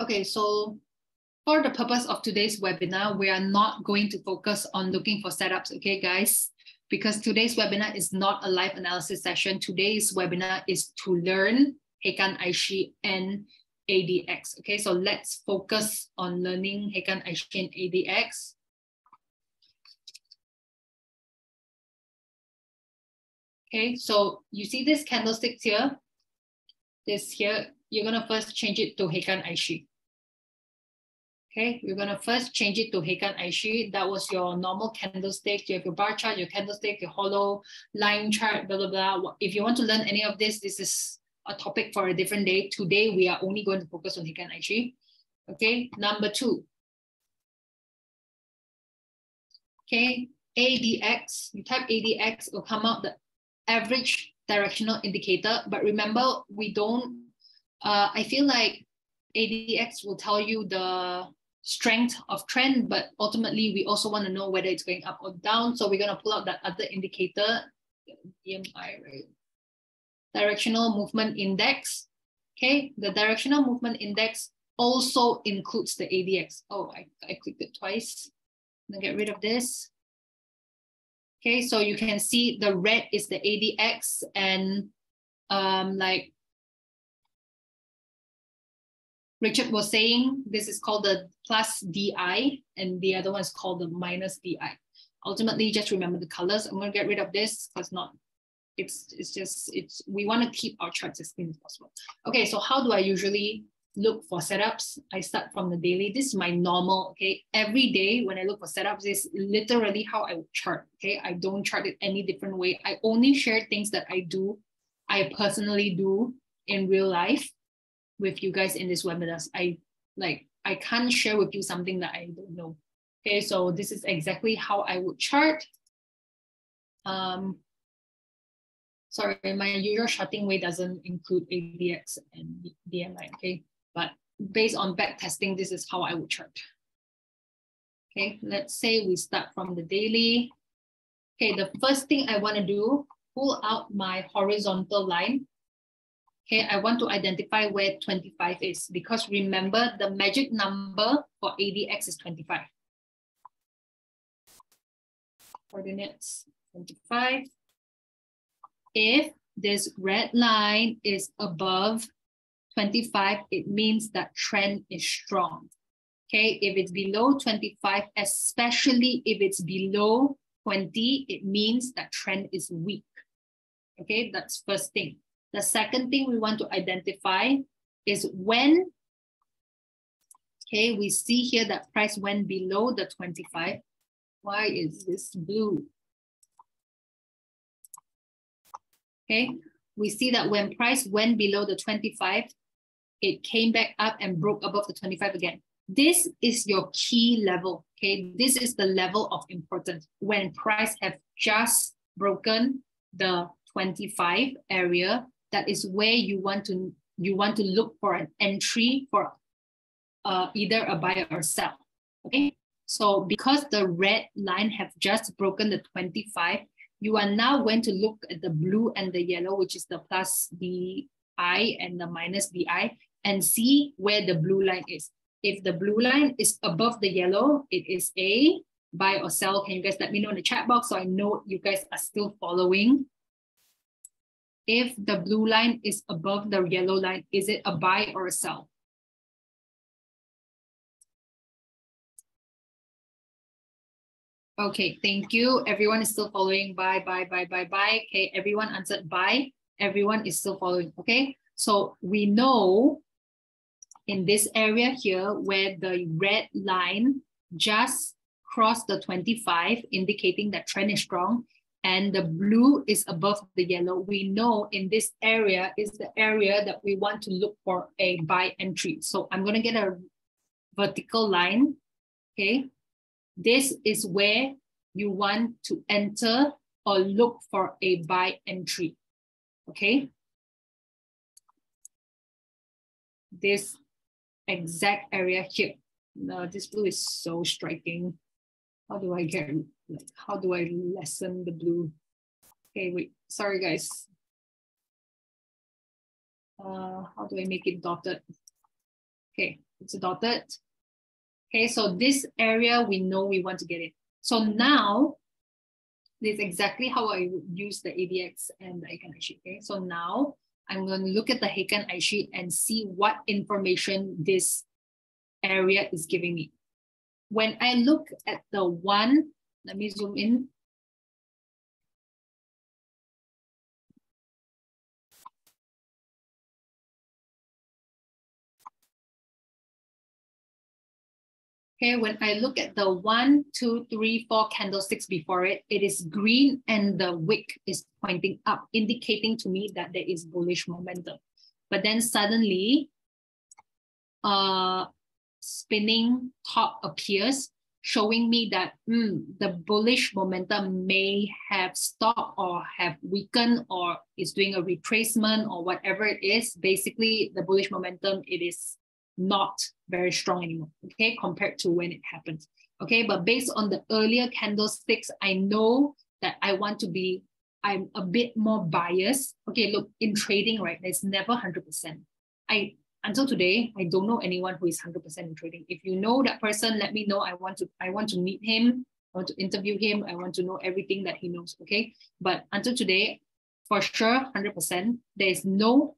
Okay, so for the purpose of today's webinar, we are not going to focus on looking for setups, okay, guys? Because today's webinar is not a live analysis session. Today's webinar is to learn Heiken Aishi and ADX, okay? So let's focus on learning Heiken Aishi and ADX. Okay, so you see this candlestick here, this here, you're gonna first change it to Heiken Aishi. Okay, you're gonna first change it to Heiken Aishi. That was your normal candlestick. You have your bar chart, your candlestick, your hollow line chart, blah, blah, blah. If you want to learn any of this, this is a topic for a different day. Today, we are only going to focus on Heiken Aishi. Okay, number two. Okay, ADX, you type ADX, will come out the average directional indicator. But remember, we don't, I feel like ADX will tell you the strength of trend, but ultimately we also want to know whether it's going up or down. So we're going to pull out that other indicator, DMI, right? Directional Movement Index. Okay, the Directional Movement Index also includes the ADX. Oh, I clicked it twice. I'm going to get rid of this. Okay, so you can see the red is the ADX, and like Richard was saying, this is called the plus DI, and the other one is called the minus DI. Ultimately, just remember the colors. I'm going to get rid of this because we want to keep our charts as clean as possible. Okay, so how do I usually look for setups? I start from the daily. This is my normal, okay? Every day when I look for setups, this is literally how I would chart, okay? I don't chart it any different way. I only share things that I personally do in real life with you guys in this webinars. I can't share with you something that I don't know. Okay, so this is exactly how I would chart. Sorry, my usual charting way doesn't include ADX and DMI, okay? But based on back testing, this is how I would chart. Okay, let's say we start from the daily. Okay, the first thing I want to do, pull out my horizontal line. Okay, I want to identify where 25 is, because remember the magic number for ADX is 25. Coordinates 25. If this red line is above 25, it means that trend is strong. Okay, if it's below 25, especially if it's below 20, it means that trend is weak. Okay, that's first thing. The second thing we want to identify is when, okay, we see here that price went below the 25. Why is this blue? Okay, we see that when price went below the 25, it came back up and broke above the 25 again. This is your key level, okay? This is the level of importance when price have just broken the 25 area. That is where you want to look for an entry for either a buy or sell, okay? So because the red line have just broken the 25, you are now going to look at the blue and the yellow, which is the plus DI and the minus DI, and see where the blue line is. If the blue line is above the yellow, it is a buy or sell. Can you guys let me know in the chat box so I know you guys are still following? If the blue line is above the yellow line, is it a buy or a sell? Okay, thank you. Everyone is still following. Buy, buy, buy, buy, buy. Okay, everyone answered buy. Everyone is still following. Okay, so we know in this area here where the red line just crossed the 25, indicating that trend is strong, and the blue is above the yellow. We know in this area is the area that we want to look for a buy entry. So I'm going to get a vertical line, okay? This is where you want to enter or look for a buy entry, okay? This exact area here. Now, this blue is so striking. How do I get, like, how do I lessen the blue? Okay, wait, sorry guys. How do I make it dotted? Okay, it's dotted. Okay, so this area, we know we want to get it. So now, this is exactly how I would use the ADX and the Heiken Ashi. Okay, so now I'm going to look at the Heiken Ashi and see what information this area is giving me. When I look at the one, let me zoom in. Okay, when I look at the 1, 2, 3, 4 candlesticks before it, it is green and the wick is pointing up, indicating to me that there is bullish momentum. But then suddenly, spinning top appears, showing me that the bullish momentum may have stopped or have weakened or is doing a retracement or whatever it is. Basically, the bullish momentum, it is not very strong anymore, okay, compared to when it happened. Okay, but based on the earlier candlesticks, I know that I want to be, I'm a bit more biased. Okay, look, in trading, right, it's never 100%. Until today, I don't know anyone who is 100% in trading. If you know that person, let me know. I want to meet him. I want to interview him. I want to know everything that he knows, okay? But until today, for sure, 100%, there is no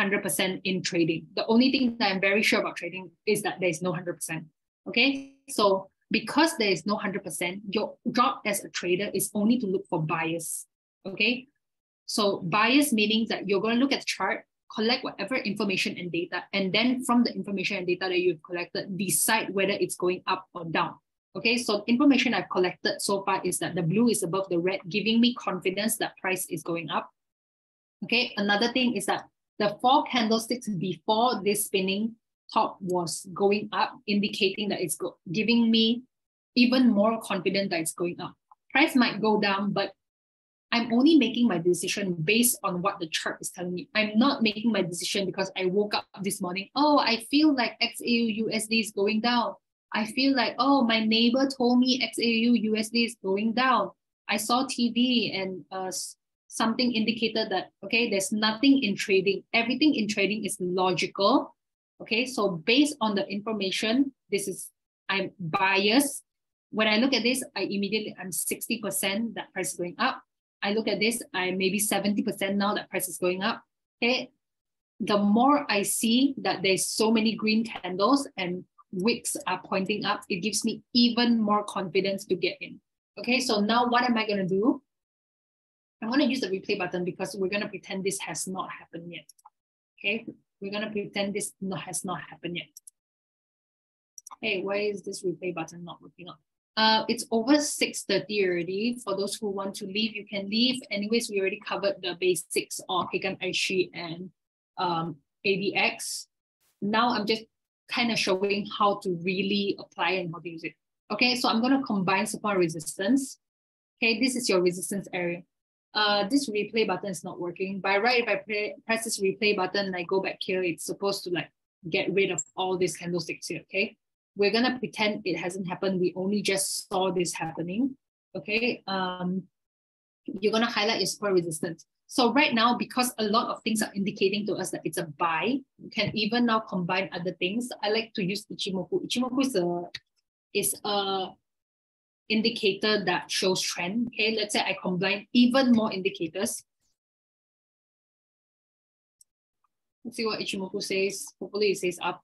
100% in trading. The only thing that I'm very sure about trading is that there is no 100%, okay? So because there is no 100%, your job as a trader is only to look for bias, okay? So bias meaning that you're going to look at the chart, collect whatever information and data, and then from the information and data that you've collected, decide whether it's going up or down, okay? So information I've collected so far is that the blue is above the red, giving me confidence that price is going up, okay? Another thing is that the 4 candlesticks before this spinning top was going up, indicating that it's giving me even more confidence that it's going up. Price might go down, but I'm only making my decision based on what the chart is telling me. I'm not making my decision because I woke up this morning, oh, I feel like XAUUSD is going down. I feel like, oh, my neighbor told me XAUUSD is going down. I saw TV and something indicated that, okay, there's nothing in trading. Everything in trading is logical. Okay, so based on the information, this is, I'm biased. When I look at this, I immediately, I'm 60% that price is going up. I look at this, I maybe 70% now that price is going up. Okay, the more I see that there's so many green candles and wicks are pointing up, it gives me even more confidence to get in. Okay, so now what am I going to do? I'm going to use the replay button because we're going to pretend this has not happened yet. Okay, we're going to pretend this has not happened yet. Hey, why is this replay button not working out? It's over 6:30 already. For those who want to leave, you can leave. Anyways, we already covered the basics of Heiken Ashi and ADX. Now I'm just kind of showing how to really apply and how to use it. Okay, so I'm going to combine support resistance. Okay, this is your resistance area. This replay button is not working. By right, if I press this replay button and I go back here, it's supposed to like get rid of all these candlesticks here, okay? We're going to pretend it hasn't happened. We only just saw this happening, okay? You're going to highlight your support resistance. So right now, because a lot of things are indicating to us that it's a buy, you can even now combine other things. I like to use Ichimoku. Ichimoku is a indicator that shows trend. Okay, let's say I combine even more indicators. Let's see what Ichimoku says. Hopefully it says up.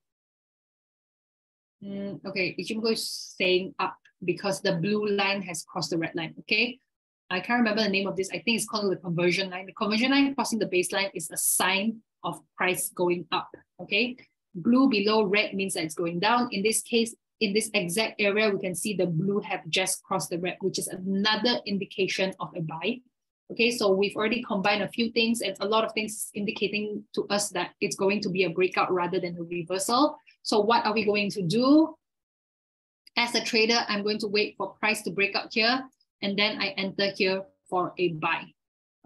Okay, Ichimoku is saying up because the blue line has crossed the red line. Okay, I can't remember the name of this. I think it's called the conversion line. The conversion line crossing the baseline is a sign of price going up. Okay, blue below red means that it's going down. In this case, in this exact area, we can see the blue have just crossed the red, which is another indication of a buy. Okay, so we've already combined a few things and a lot of things indicating to us that it's going to be a breakout rather than a reversal. So what are we going to do? As a trader, I'm going to wait for price to break out here. And then I enter here for a buy.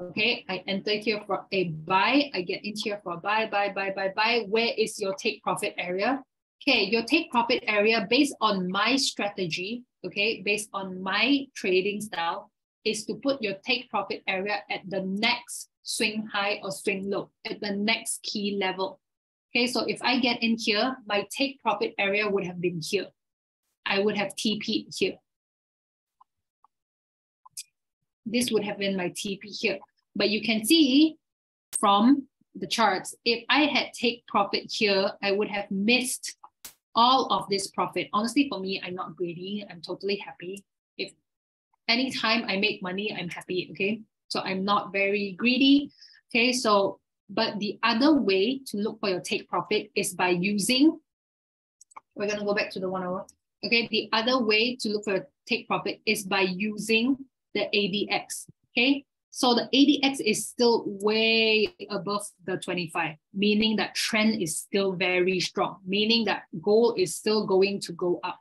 Okay, I enter here for a buy. I get in here for a buy. Where is your take profit area? Okay, your take profit area based on my strategy, okay, based on my trading style, is to put your take profit area at the next swing high or swing low, at the next key level. Okay, so if I get in here, my take profit area would have been here. I would have TP'd here. This would have been my TP here. But you can see from the charts, if I had take profit here, I would have missed all of this profit. Honestly, for me, I'm not greedy. I'm totally happy. If anytime I make money, I'm happy, okay? So I'm not very greedy, okay? So, but the other way to look for your take profit is by using, we're gonna go back to the 1 hour. Okay, the other way to look for your take profit is by using the ADX, okay? So the ADX is still way above the 25, meaning that trend is still very strong, meaning that gold is still going to go up,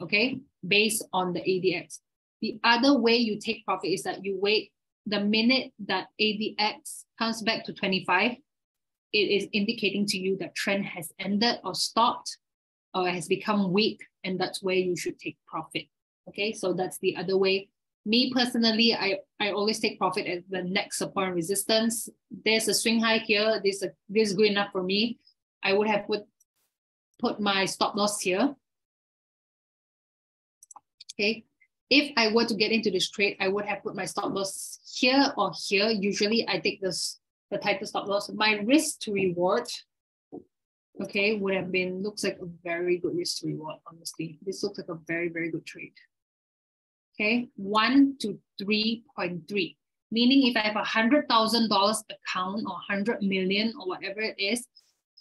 okay? Based on the ADX. The other way you take profit is that you wait the minute that ADX comes back to 25, it is indicating to you that trend has ended or stopped or has become weak, and that's where you should take profit, okay? So that's the other way. Me personally, I always take profit at the next support and resistance. There's a swing high here. This is good enough for me. I would have put my stop loss here. Okay. If I were to get into this trade, I would have put my stop loss here or here. Usually I take the tighter stop loss. My risk to reward, okay, would have been, looks like a very good risk to reward, honestly. This looks like a very, very good trade. Okay, 1 to 3.3, meaning if I have $100,000 account or 100 million or whatever it is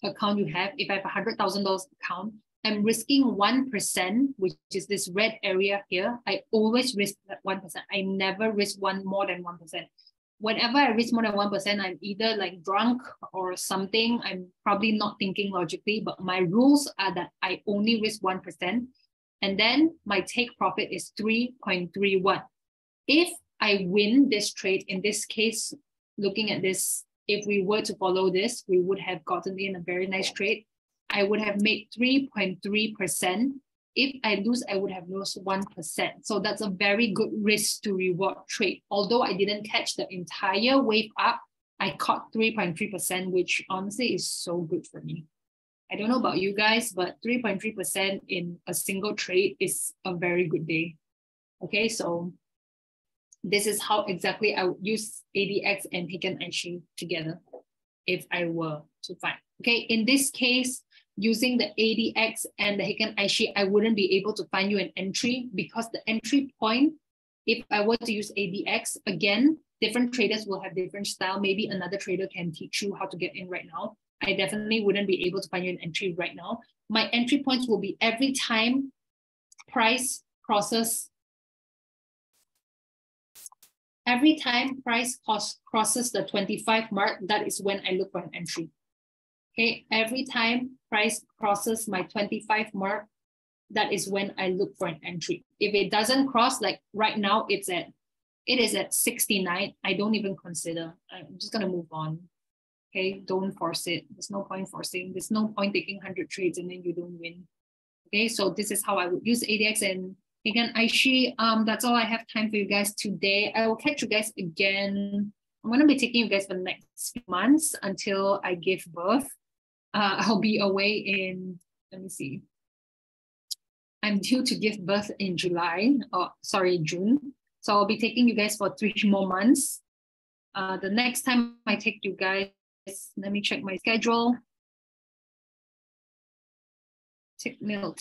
account you have, if I have $100,000 account, I'm risking 1%, which is this red area here. I always risk that 1%. I never risk more than 1%. Whenever I risk more than 1%, I'm either like drunk or something. I'm probably not thinking logically, but my rules are that I only risk 1%. And then my take profit is 3.31. If I win this trade, in this case, looking at this, if we were to follow this, we would have gotten in a very nice trade. I would have made 3.3%, if I lose, I would have lost 1%. So that's a very good risk to reward trade. Although I didn't catch the entire wave up, I caught 3.3%, which honestly is so good for me. I don't know about you guys, but 3.3% in a single trade is a very good day. Okay, so this is how exactly I would use ADX and Heiken Ashi together if I were to find. Okay, in this case, using the ADX and the Heiken Ashi, I wouldn't be able to find you an entry because the entry point, if I were to use ADX, again, different traders will have different style. Maybe another trader can teach you how to get in right now. I definitely wouldn't be able to find you an entry right now. My entry points will be every time price crosses the 25 mark, that is when I look for an entry. Okay, every time price crosses my 25 mark, that is when I look for an entry. If it doesn't cross, like right now, it is at 69. I don't even consider. I'm just gonna move on. Okay, don't force it. There's no point forcing. There's no point taking 100 trades and then you don't win. Okay, so this is how I would use ADX and Heiken Ashi. That's all I have time for you guys today. I will catch you guys again. I'm gonna be taking you guys for the next few months until I give birth. I'll be away in, let me see. I'm due to give birth in July, or sorry, June. So I'll be taking you guys for 3 more months. The next time I take you guys, let me check my schedule. Tickmill.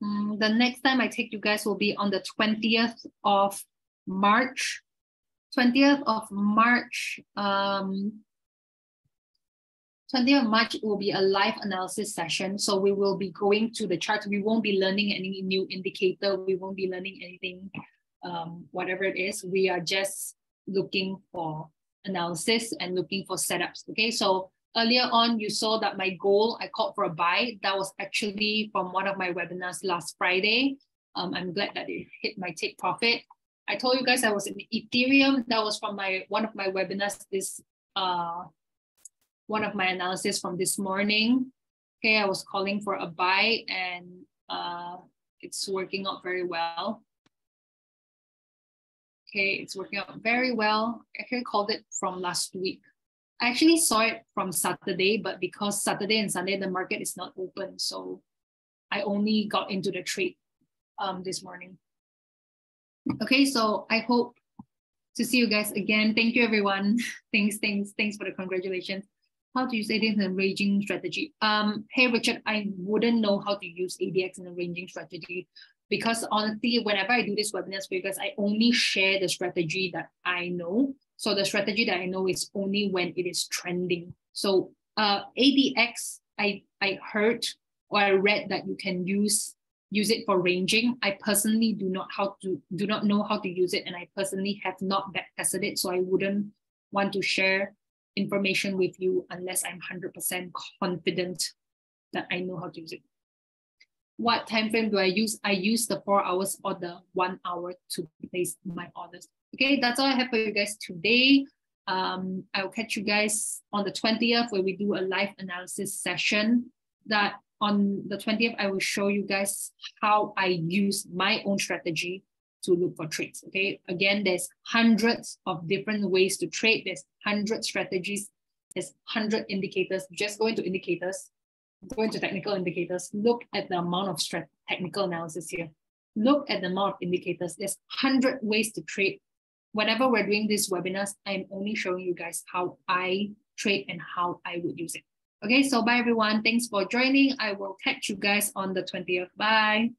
The next time I take you guys will be on the 20th of March. 20th of March will be a live analysis session. So we will be going to the charts. We won't be learning any new indicator. We won't be learning anything, whatever it is. We are just looking for analysis and looking for setups. Okay, so earlier on, you saw that my goal, I called for a buy. That was actually from one of my webinars last Friday. I'm glad that it hit my take profit. I told you guys I was in Ethereum. That was from one of my webinars, one of my analysis from this morning. Okay, I was calling for a buy and it's working out very well. Okay, it's working out very well. I actually called it from last week. I actually saw it from Saturday, but because Saturday and Sunday, the market is not open. So I only got into the trade this morning. Okay, so I hope to see you guys again. Thank you, everyone. Thanks for the congratulations. How to use ADX in a ranging strategy. Hey, Richard, I wouldn't know how to use ADX in a ranging strategy because honestly, whenever I do this webinars for you guys, I only share the strategy that I know. So the strategy that I know is only when it is trending. So ADX, I heard or I read that you can use it for ranging. I personally do not know how to use it, and I personally have not back-tested it. So I wouldn't want to share information with you unless I'm 100% confident that I know how to use it. What time frame do I use? I use the 4 hours or the 1 hour to place my orders. Okay, that's all I have for you guys today. I will catch you guys on the 20th where we do a live analysis session. That on the 20th, I will show you guys how I use my own strategy to look for trades. Okay, again, there's hundreds of different ways to trade. There's 100 strategies, there's 100 indicators. Just go into indicators, go into technical indicators, look at the amount of technical analysis here. Look at the amount of indicators. There's 100 ways to trade. Whenever we're doing these webinars, I'm only showing you guys how I trade and how I would use it. Okay, so bye everyone. Thanks for joining. I will catch you guys on the 20th. Bye.